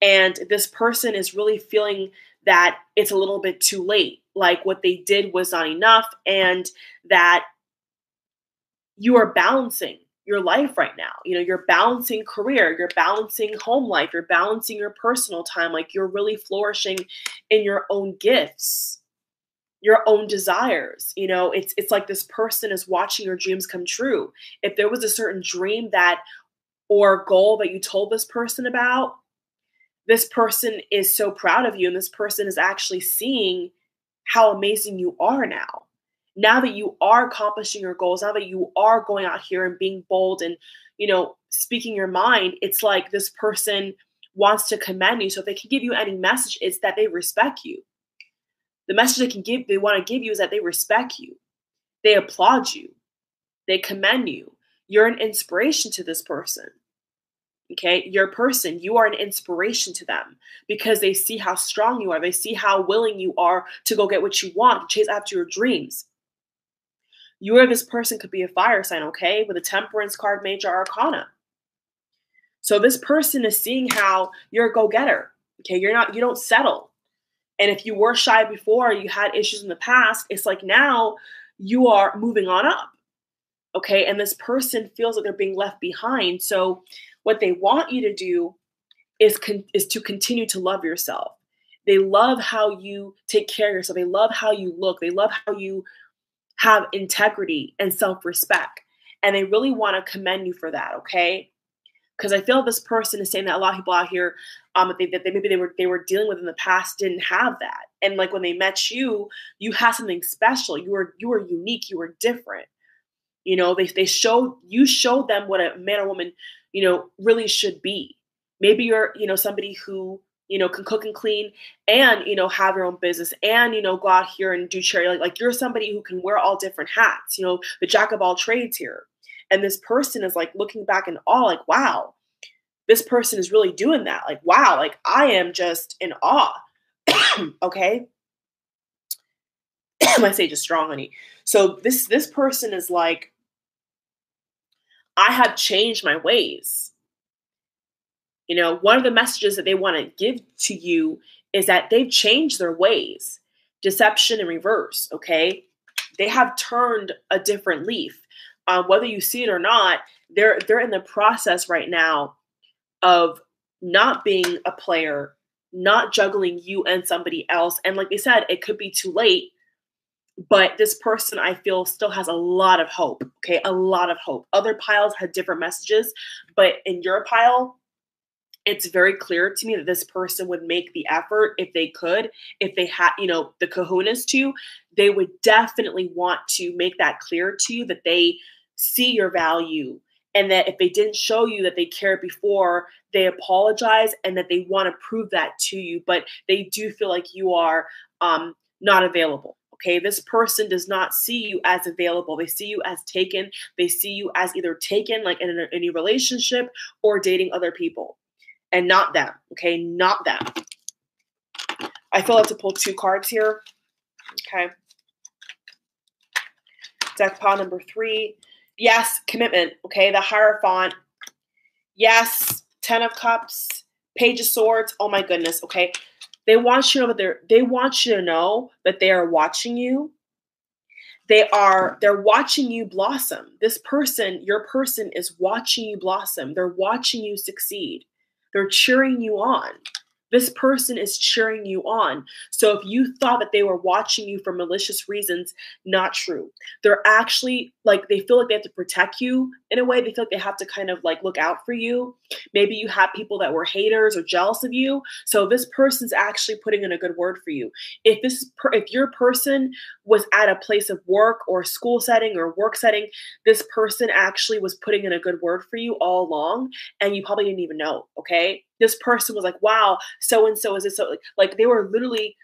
And this person is really feeling that it's a little bit too late. Like what they did was not enough, and that you are balancing your life right now. You know, you're balancing career, you're balancing home life, you're balancing your personal time. Like you're really flourishing in your own gifts, your own desires. You know, it's, it's like this person is watching your dreams come true. If there was a certain dream that, or goal that you told this person about, this person is so proud of you. And this person is actually seeing how amazing you are now. Now that you are accomplishing your goals, now that you are going out here and being bold and, you know, speaking your mind, it's like this person wants to commend you. So if they can give you any message, it's that they respect you. The message they can give, they want to give you is that they respect you. They applaud you. They commend you. You're an inspiration to this person. Okay, your person, you are an inspiration to them because they see how strong you are. They see how willing you are to go get what you want, to chase after your dreams. You or this person could be a fire sign, okay, with a temperance card, major arcana. So this person is seeing how you're a go-getter, okay? You're not, you don't settle. And if you were shy before, you had issues in the past, it's like now you are moving on up, okay? And this person feels like they're being left behind. So what they want you to do is, con is to continue to love yourself. They love how you take care of yourself. They love how you look. They love how you have integrity and self-respect. And they really want to commend you for that, okay? Because I feel this person is saying that a lot of people out here, um, they, that they maybe they were they were dealing with in the past didn't have that, and like when they met you, you had something special. You were you were unique. You were different. You know, they they showed you showed them what a man or woman, you know, really should be. Maybe you're you know somebody who you know can cook and clean, and you know have your own business, and you know go out here and do charity. Like like you're somebody who can wear all different hats. You know, the jack of all trades here. And this person is like looking back in awe, like, wow, this person is really doing that. Like, wow, like I am just in awe. Okay. My sage is strong, honey. So this, this person is like, I have changed my ways. You know, one of the messages that they want to give to you is that they've changed their ways. Deception in reverse. Okay. They have turned a different leaf. Uh, whether you see it or not, they're they're in the process right now of not being a player, not juggling you and somebody else. And like I said, it could be too late, but this person I feel still has a lot of hope. Okay, a lot of hope. Other piles had different messages, but in your pile, it's very clear to me that this person would make the effort if they could, if they had, you know, the kahunas to, they would definitely want to make that clear to you that they see your value and that if they didn't show you that they cared before, they apologize and that they want to prove that to you, but they do feel like you are um, not available. Okay, this person does not see you as available. They see you as taken. They see you as either taken, like in a, in a relationship or dating other people. And not them, okay? Not them. I feel I have to pull two cards here. Okay. Deck pile number three. Yes, commitment, okay? The Hierophant. Yes, Ten of Cups, Page of Swords. Oh my goodness, okay? They want you to know that they're, they want you to know that they are watching you. They are, they're watching you blossom. This person, your person is watching you blossom. They're watching you succeed. They're cheering you on. This person is cheering you on. So if you thought that they were watching you for malicious reasons, not true. They're actually like, they feel like they have to protect you in a way. They feel like they have to kind of like look out for you. Maybe you had people that were haters or jealous of you. So this person's actually putting in a good word for you. If this, if your person was at a place of work or school setting or work setting, this person actually was putting in a good word for you all along. And you probably didn't even know, okay? This person was like, wow, so-and-so is this. So, like, like they were literally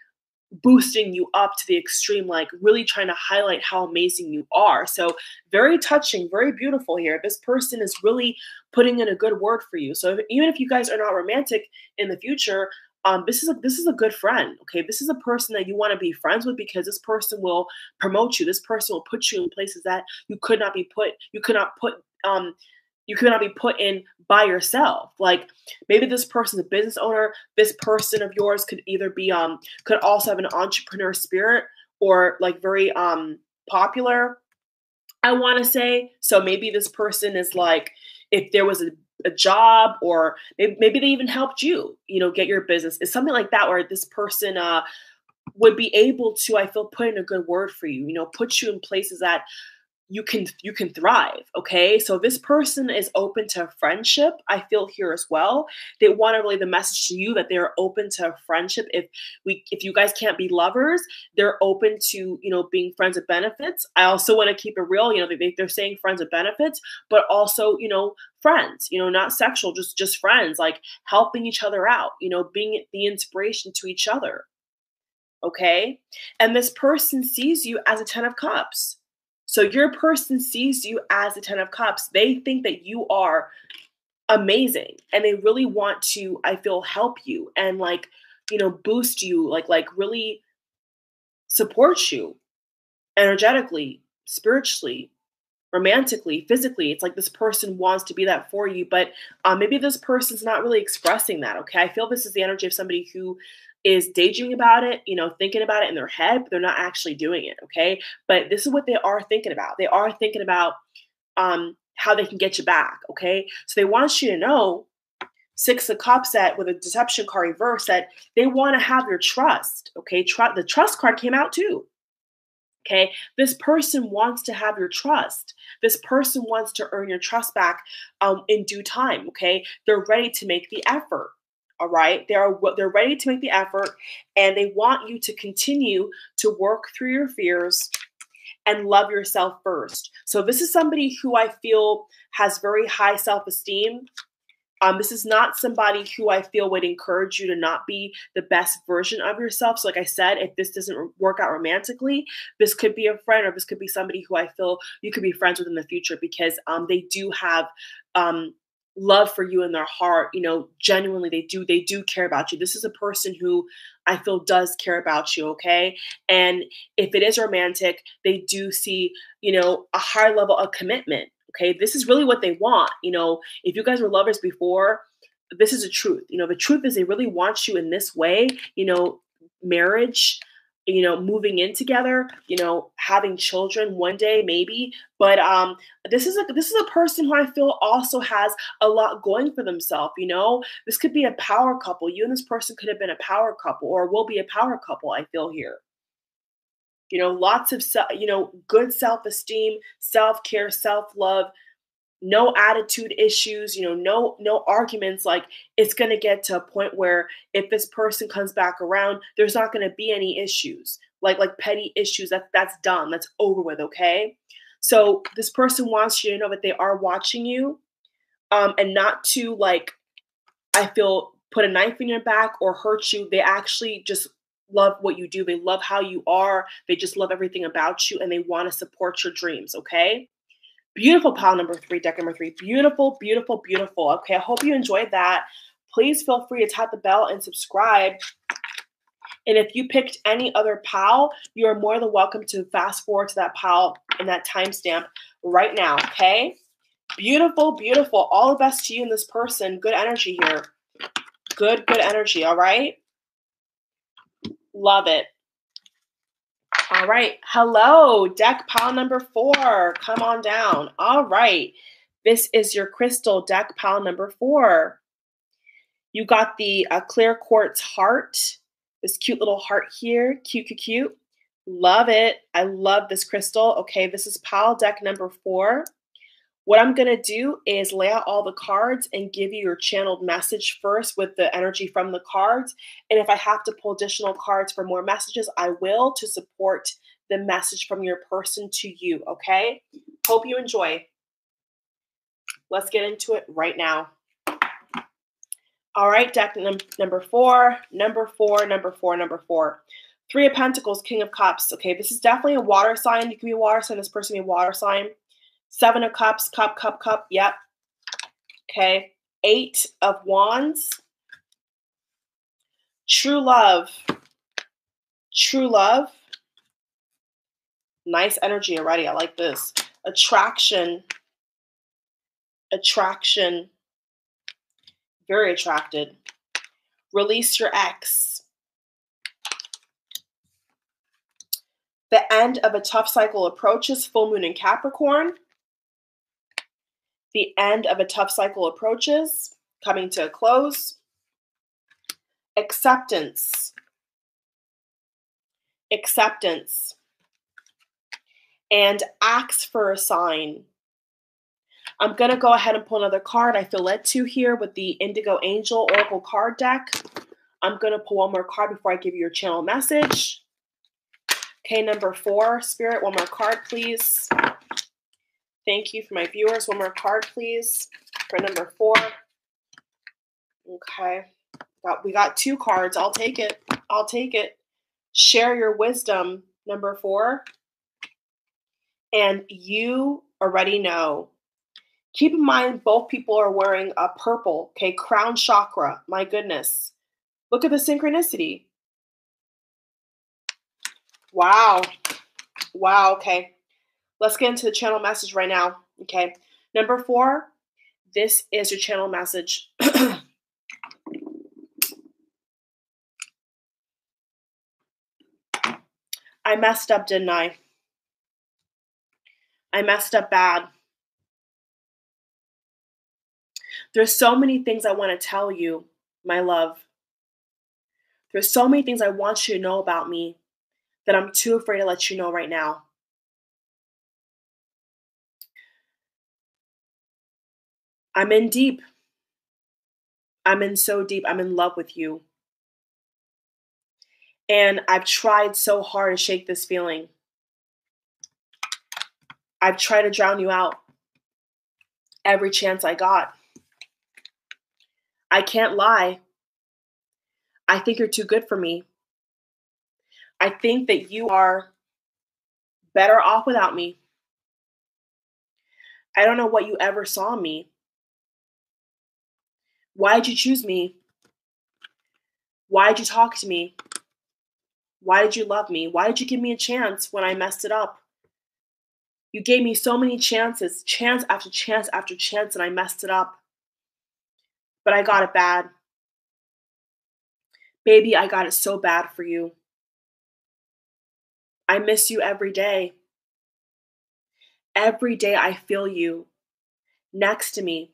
boosting you up to the extreme, like really trying to highlight how amazing you are. So very touching, very beautiful here. This person is really putting in a good word for you. So if, even if you guys are not romantic in the future, um, this is a, this is a good friend. Okay. This is a person that you want to be friends with because this person will promote you. This person will put you in places that you could not be put, you could not put, um, you cannot be put in by yourself. Like maybe this person's a business owner. This person of yours could either be, um, could also have an entrepreneur spirit or like very um, popular, I want to say. So maybe this person is like, if there was a, a job or maybe, maybe they even helped you, you know, get your business. It's something like that where this person uh, would be able to, I feel, put in a good word for you, you know, put you in places that you can, you can thrive. Okay. So this person is open to friendship. I feel here as well. They want to relay the message to you that they're open to friendship. If we, if you guys can't be lovers, they're open to, you know, being friends with benefits. I also want to keep it real. You know, they, they're saying friends with benefits, but also, you know, friends, you know, not sexual, just, just friends, like helping each other out, you know, being the inspiration to each other. Okay. And this person sees you as a Ten of Cups. So your person sees you as the Ten of Cups. They think that you are amazing and they really want to, I feel, help you and like, you know, boost you, like, like really support you energetically, spiritually, romantically, physically. It's like this person wants to be that for you, but um, maybe this person's not really expressing that. Okay. I feel this is the energy of somebody who is daydreaming about it, you know, thinking about it in their head, but they're not actually doing it, okay? But this is what they are thinking about. They are thinking about um, how they can get you back, okay? So they want you to know, Six of Cups that with a deception card reverse, that they want to have your trust, okay? Tr- the trust card came out too, Okay. This person wants to have your trust. This person wants to earn your trust back um, in due time. Okay. They're ready to make the effort. All right. They are, they're ready to make the effort, and they want you to continue to work through your fears and love yourself first. So this is somebody who I feel has very high self-esteem. Um, this is not somebody who I feel would encourage you to not be the best version of yourself. So like I said, if this doesn't work out romantically, this could be a friend, or this could be somebody who I feel you could be friends with in the future, because um, they do have um, love for you in their heart. You know, genuinely, they do. They do care about you. This is a person who I feel does care about you. Okay. And if it is romantic, they do see, you know, a higher level of commitment. Okay, this is really what they want. You know, if you guys were lovers before, this is the truth. You know, the truth is they really want you in this way. You know, marriage, you know, moving in together, you know, having children one day, maybe. But um, this is a, this is a person who I feel also has a lot going for themselves. You know, this could be a power couple. You and this person could have been a power couple, or will be a power couple, I feel here. You know, lots of, you know, good self-esteem, self-care, self-love, no attitude issues, you know, no, no arguments. Like, it's going to get to a point where if this person comes back around, there's not going to be any issues, like, like petty issues. That that's done. That's over with. Okay. So this person wants you to know that they are watching you, um, and not to, like, I feel, put a knife in your back or hurt you. They actually just love what you do. They love how you are. They just love everything about you, and they want to support your dreams. Okay. Beautiful pile number three, deck number three. Beautiful, beautiful, beautiful. Okay. I hope you enjoyed that. Please feel free to tap the bell and subscribe. And if you picked any other pile, you are more than welcome to fast forward to that pile and that timestamp right now. Okay. Beautiful, beautiful. All the best to you and this person. Good energy here. Good, good energy. All right. Love it. All right. Hello, deck pile number four. Come on down. All right. This is your crystal deck pile number four. You got the uh, clear quartz heart, this cute little heart here. Cute, cute, cute. Love it. I love this crystal. Okay. This is pile deck number four. What I'm going to do is lay out all the cards and give you your channeled message first with the energy from the cards. And if I have to pull additional cards for more messages, I will, to support the message from your person to you. Okay. Hope you enjoy. Let's get into it right now. All right. Deck num number four, number four, number four, number four. Three of Pentacles, King of Cups. Okay. This is definitely a water sign. You can be a water sign. This person can be a water sign. Seven of Cups, cup, cup, cup. Yep. Okay. Eight of Wands. True love. True love. Nice energy already. I like this. Attraction. Attraction. Very attracted. Release your ex. The end of a tough cycle approaches. Full moon in Capricorn. The end of a tough cycle approaches, coming to a close. Acceptance. Acceptance. And ask for a sign. I'm going to go ahead and pull another card. I feel led to here with the Indigo Angel Oracle card deck. I'm going to pull one more card before I give you your channel message. Okay, number four, Spirit, one more card, please. Thank you for my viewers. One more card, please, for number four. Okay. We got two cards. I'll take it. I'll take it. Share your wisdom, number four. And you already know. Keep in mind, both people are wearing a purple, okay, crown chakra. My goodness. Look at the synchronicity. Wow. Wow. Okay. Let's get into the channel message right now. Okay. Number four, this is your channel message. I messed up, didn't I? I messed up bad. There's so many things I want to tell you, my love. There's so many things I want you to know about me that I'm too afraid to let you know right now. I'm in deep. I'm in so deep. I'm in love with you. And I've tried so hard to shake this feeling. I've tried to drown you out every chance I got. I can't lie. I think you're too good for me. I think that you are better off without me. I don't know what you ever saw in me. Why did you choose me? Why did you talk to me? Why did you love me? Why did you give me a chance when I messed it up? You gave me so many chances, chance after chance after chance, and I messed it up. But I got it bad. Baby, I got it so bad for you. I miss you every day. Every day I feel you next to me,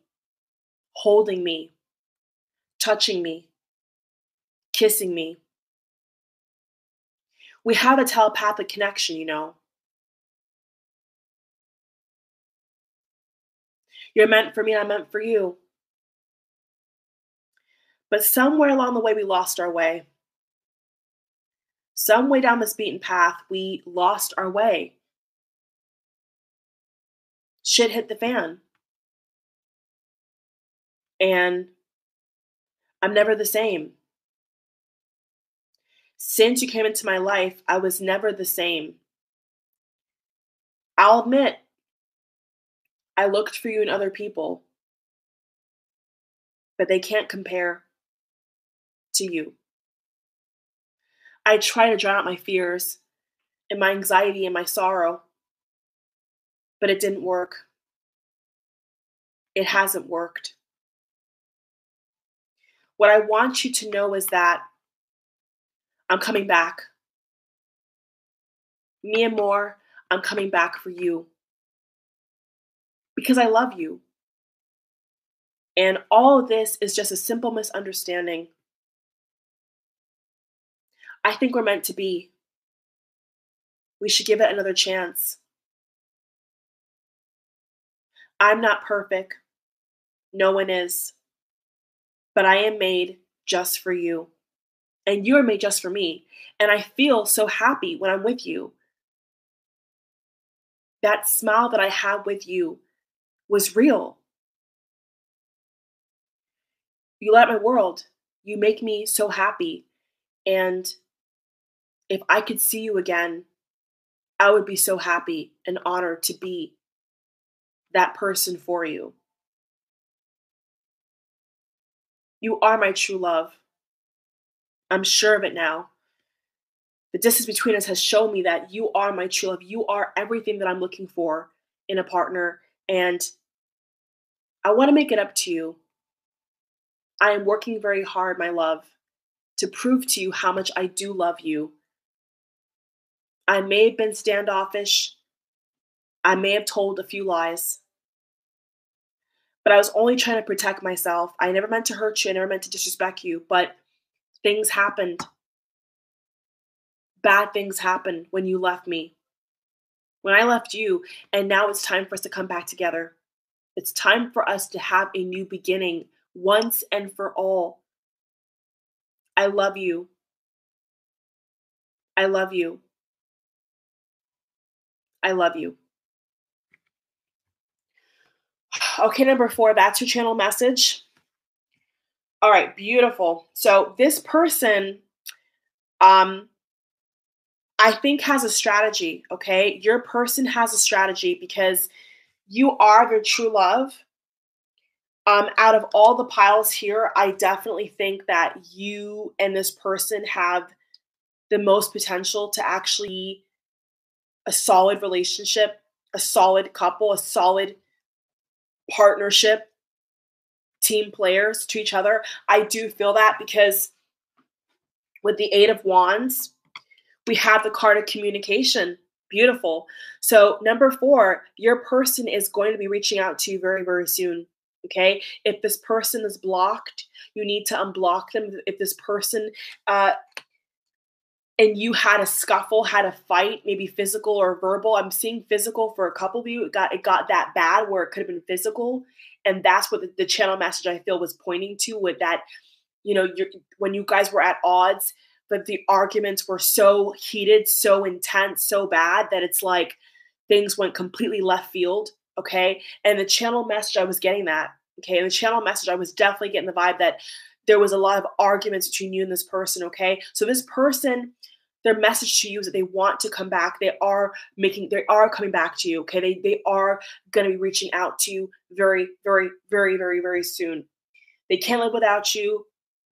holding me, touching me, kissing me. We have a telepathic connection, you know. You're meant for me, I'm meant for you. But somewhere along the way, we lost our way. Some way down this beaten path, we lost our way. Shit hit the fan. And I'm never the same. Since you came into my life, I was never the same. I'll admit, I looked for you in other people, but they can't compare to you. I try to drown out my fears and my anxiety and my sorrow, but it didn't work. It hasn't worked. What I want you to know is that I'm coming back. Me and more, I'm coming back for you. Because I love you. And all of this is just a simple misunderstanding. I think we're meant to be. We should give it another chance. I'm not perfect. No one is. But I am made just for you. And you are made just for me. And I feel so happy when I'm with you. That smile that I have with you was real. You light my world. You make me so happy. And if I could see you again, I would be so happy and honored to be that person for you. You are my true love. I'm sure of it now. The distance between us has shown me that you are my true love. You are everything that I'm looking for in a partner. And I want to make it up to you. I am working very hard, my love, to prove to you how much I do love you. I may have been standoffish. I may have told a few lies. But I was only trying to protect myself. I never meant to hurt you. I never meant to disrespect you. But things happened. Bad things happened when you left me. When I left you, and now it's time for us to come back together. It's time for us to have a new beginning once and for all. I love you. I love you. I love you. Okay, number four, that's your channel message. All right, beautiful. So this person, um, I think has a strategy, okay? Your person has a strategy because you are their true love. Um, out of all the piles here, I definitely think that you and this person have the most potential to actually be a solid relationship, a solid couple, a solid partnership, team players to each other. I do feel that because with the Eight of Wands, we have the card of communication. Beautiful. So number four, your person is going to be reaching out to you very, very soon. Okay. If this person is blocked, you need to unblock them. If this person uh, and you had a scuffle, had a fight, maybe physical or verbal. I'm seeing physical for a couple of you. It got, it got that bad where it could have been physical. And that's what the, the channel message I feel was pointing to, with that, you know, you're, when you guys were at odds, but the arguments were so heated, so intense, so bad that it's like things went completely left field. Okay. And the channel message, I was getting that. Okay. And the channel message, I was definitely getting the vibe that there was a lot of arguments between you and this person. Okay. So this person, their message to you is that they want to come back. They are making, they are coming back to you. Okay. They, they are going to be reaching out to you very, very, very, very, very soon. They can't live without you.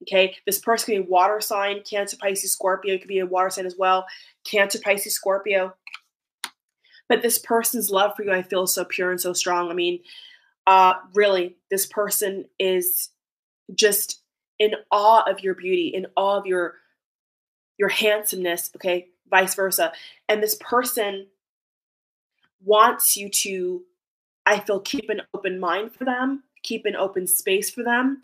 Okay. This person could be a water sign, Cancer, Pisces, Scorpio. It could be a water sign as well. Cancer, Pisces, Scorpio. But this person's love for you, I feel, is so pure and so strong. I mean, uh, really, this person is just in awe of your beauty, in awe of your, your handsomeness, okay, vice versa. And this person wants you to, I feel, keep an open mind for them, keep an open space for them.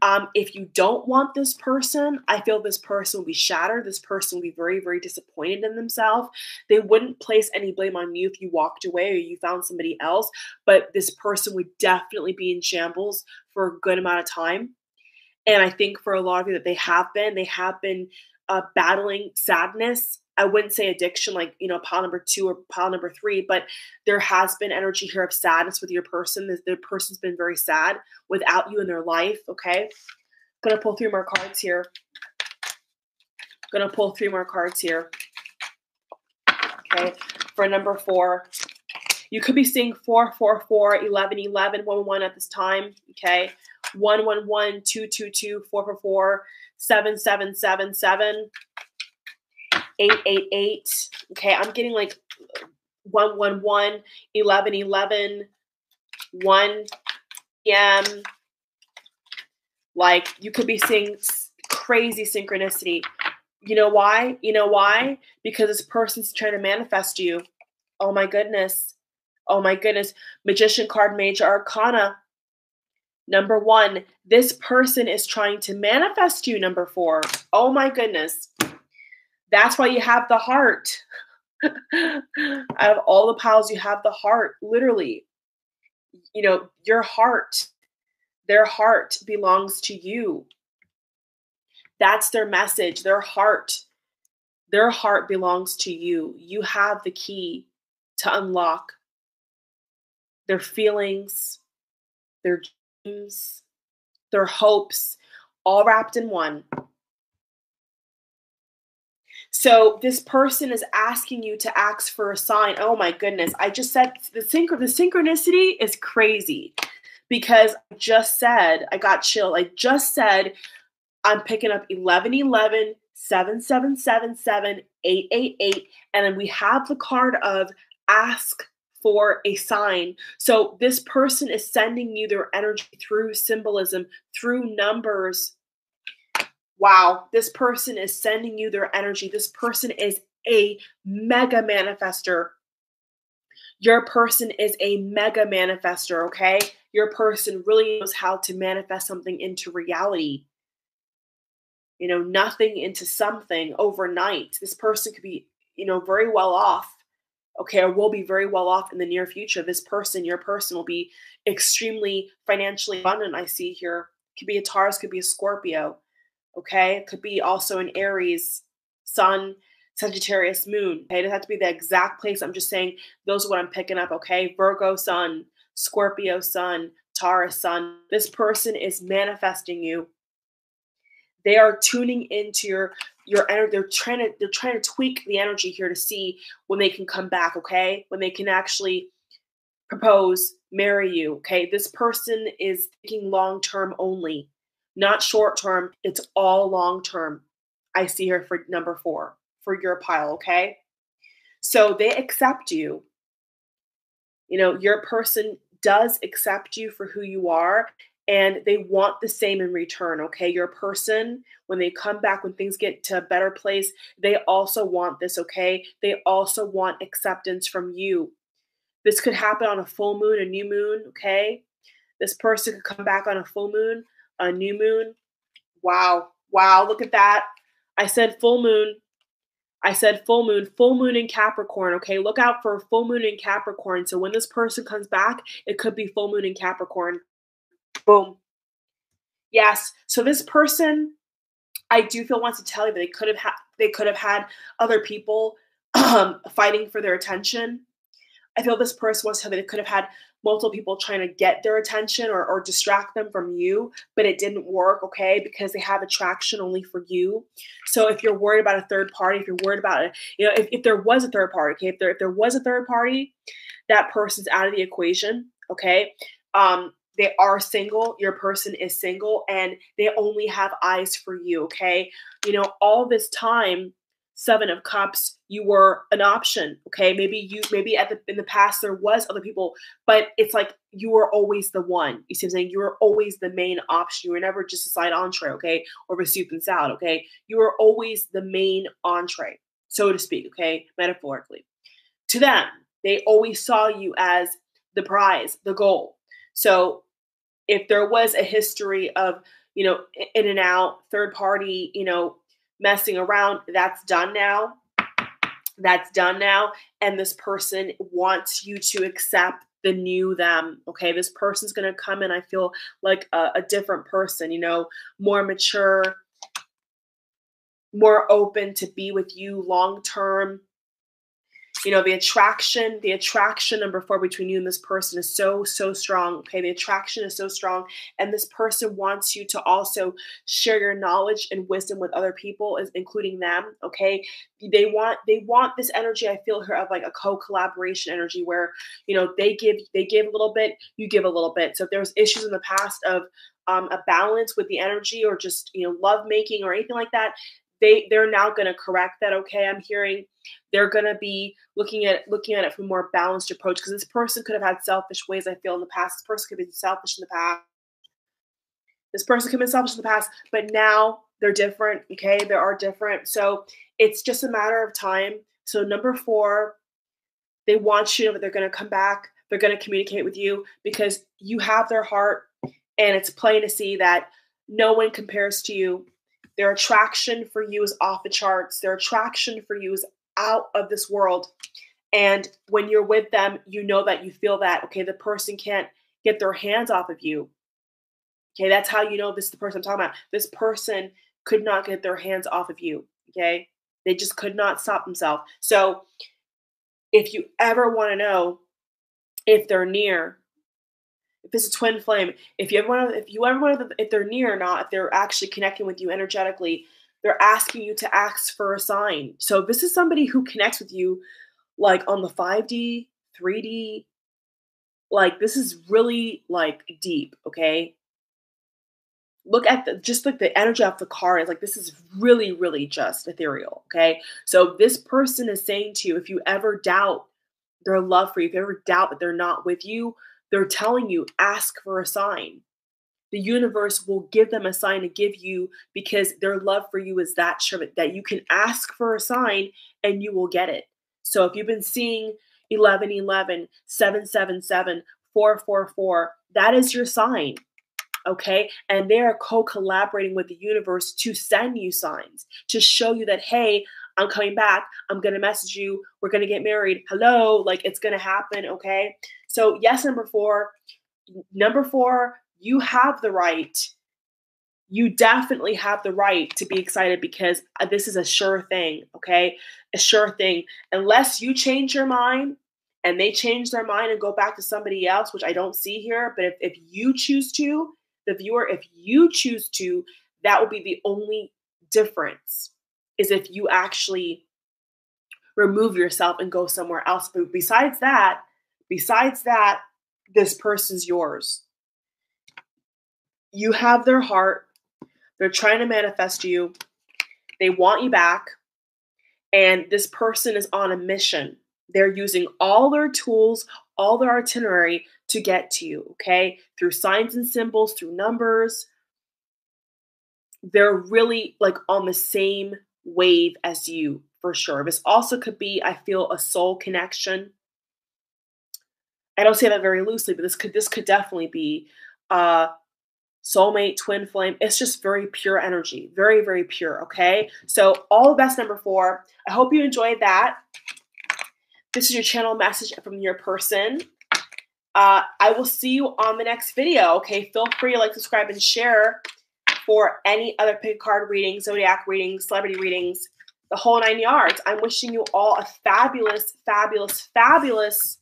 Um, if you don't want this person, I feel this person will be shattered. This person will be very, very disappointed in themselves. They wouldn't place any blame on you if you walked away or you found somebody else, but this person would definitely be in shambles for a good amount of time. And I think for a lot of you that they have been, they have been uh, battling sadness. I wouldn't say addiction, like, you know, pile number two or pile number three, but there has been energy here of sadness with your person. The, the person's been very sad without you in their life. Okay. Gonna pull three more cards here. Gonna pull three more cards here. Okay. For number four, you could be seeing four, four, four, eleven, eleven, one, one at this time. Okay. One, one, one, two, two, two, four, four, four, seven, seven, seven, seven, eight, eight, eight. Okay. I'm getting like one, one, one, eleven, eleven, one P M Like, you could be seeing crazy synchronicity. You know why? You know why? Because this person's trying to manifest you. Oh my goodness. Oh my goodness. Magician card, Major Arcana. Number one, this person is trying to manifest you, number four. Oh my goodness. That's why you have the heart. Out of all the piles, you have the heart, literally. You know, your heart, their heart belongs to you. That's their message. Their heart, their heart belongs to you. You have the key to unlock their feelings, their joy, their hopes, all wrapped in one. So this person is asking you to ask for a sign. Oh my goodness. I just said the, synch- the synchronicity is crazy, because I just said, I got chilled. I just said, I'm picking up eleven eleven, seven seven seven seven, eight eight eight. And then we have the card of ask for a sign. So this person is sending you their energy through symbolism, through numbers. Wow. This person is sending you their energy. This person is a mega manifester. Your person is a mega manifester. Okay. Your person really knows how to manifest something into reality. You know, nothing into something overnight. This person could be, you know, very well off. Okay, or will be very well off in the near future. This person, your person, will be extremely financially abundant, I see here. Could be a Taurus, could be a Scorpio. Okay, could be also an Aries, Sun, Sagittarius, Moon. Okay, it doesn't have to be the exact place. I'm just saying those are what I'm picking up, okay? Virgo, Sun, Scorpio, Sun, Taurus, Sun. This person is manifesting you. They are tuning into your your energy. They're trying to they're trying to tweak the energy here to see when they can come back, okay? When they can actually propose, marry you, okay? This person is thinking long-term only, not short-term. It's all long-term, I see here for number four, for your pile, okay? So they accept you. You know, your person does accept you for who you are, and they want the same in return, okay? Your person, when they come back, when things get to a better place, they also want this, okay? They also want acceptance from you. This could happen on a full moon, a new moon, okay? This person could come back on a full moon, a new moon. Wow, wow, look at that. I said full moon. I said full moon, full moon in Capricorn. Okay, look out for a full moon in Capricorn. So when this person comes back, it could be full moon in Capricorn. Boom. Yes. So this person, I do feel wants to tell you that they could have had, they could have had other people um, fighting for their attention. I feel this person wants to tell you they could have had multiple people trying to get their attention or, or distract them from you, but it didn't work, okay? Because they have attraction only for you. So if you're worried about a third party, if you're worried about it, you know, if, if there was a third party, okay? If there, if there was a third party, that person's out of the equation, okay? Um, they are single, your person is single, and they only have eyes for you, okay? You know, all this time, Seven of Cups, you were an option, okay? Maybe you, maybe at the, in the past there was other people, but it's like you were always the one. You see what I'm saying? You were always the main option. You were never just a side entree, okay? Or a soup and salad, okay? You were always the main entree, so to speak, okay? Metaphorically. To them, they always saw you as the prize, the goal. So if there was a history of, you know, in and out, third party, you know, messing around, that's done now. That's done now. And this person wants you to accept the new them. Okay. This person's going to come in, I feel like a, a different person, you know, more mature, more open to be with you long-term. You know, the attraction, the attraction number four between you and this person is so, so strong. Okay. The attraction is so strong. And this person wants you to also share your knowledge and wisdom with other people, including them. Okay. They want, they want this energy. I feel here of like a co-collaboration energy where, you know, they give, they give a little bit, you give a little bit. So if there was issues in the past of um, a balance with the energy or just, you know, love making or anything like that, They, they're now going to correct that, okay? I'm hearing they're going to be looking at looking at it from a more balanced approach because this person could have had selfish ways, I feel, in the past. This person could have been selfish in the past. This person could have been selfish in the past, but now they're different, okay? They are different. So it's just a matter of time. So number four, they want you, but they're going to come back. They're going to communicate with you because you have their heart, and it's plain to see that no one compares to you. Their attraction for you is off the charts. Their attraction for you is out of this world. And when you're with them, you know that you feel that, okay, the person can't get their hands off of you. Okay, that's how you know this is the person I'm talking about. This person could not get their hands off of you, okay? They just could not stop themselves. So if you ever want to know if they're near, if this is twin flame, if you ever want to, if you ever want to, if they're near or not, if they're actually connecting with you energetically, they're asking you to ask for a sign. So if this is somebody who connects with you like on the five D, three D, like this is really like deep. Okay. Look at the, just like the energy off the card. It's like, this is really, really just ethereal. Okay. So this person is saying to you, if you ever doubt their love for you, if you ever doubt that they're not with you, they're telling you, ask for a sign. The universe will give them a sign to give you because their love for you is that sure that you can ask for a sign and you will get it. So if you've been seeing eleven eleven, seven seven seven, four four four, that is your sign, okay? And they are co-collaborating with the universe to send you signs, to show you that, hey, I'm coming back. I'm going to message you. We're going to get married. Hello. Like it's going to happen. Okay. So yes, number four, number four, you have the right. You definitely have the right to be excited because this is a sure thing. Okay. A sure thing. Unless you change your mind and they change their mind and go back to somebody else, which I don't see here. But if, if you choose to, the viewer, if you choose to, that will be the only difference. Is if you actually remove yourself and go somewhere else. But besides that, besides that, this person's yours. You have their heart. They're trying to manifest you. They want you back. And this person is on a mission. They're using all their tools, all their itinerary to get to you, okay? Through signs and symbols, through numbers. They're really like on the same wave as you for sure. This also could be, I feel, a soul connection. I don't say that very loosely, but this could this could definitely be uh soulmate, twin flame. It's just very pure energy. Very, very pure. Okay. So all the best, number four. I hope you enjoyed that. This is your channel message from your person. Uh, I will see you on the next video. Okay. Feel free to like, subscribe, and share for any other pick card readings, zodiac readings, celebrity readings, the whole nine yards. I'm wishing you all a fabulous, fabulous, fabulous,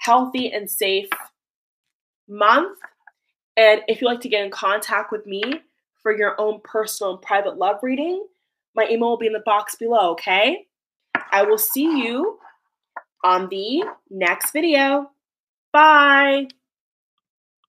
healthy and safe month. And if you'd like to get in contact with me for your own personal and private love reading, my email will be in the box below, okay? I will see you on the next video. Bye.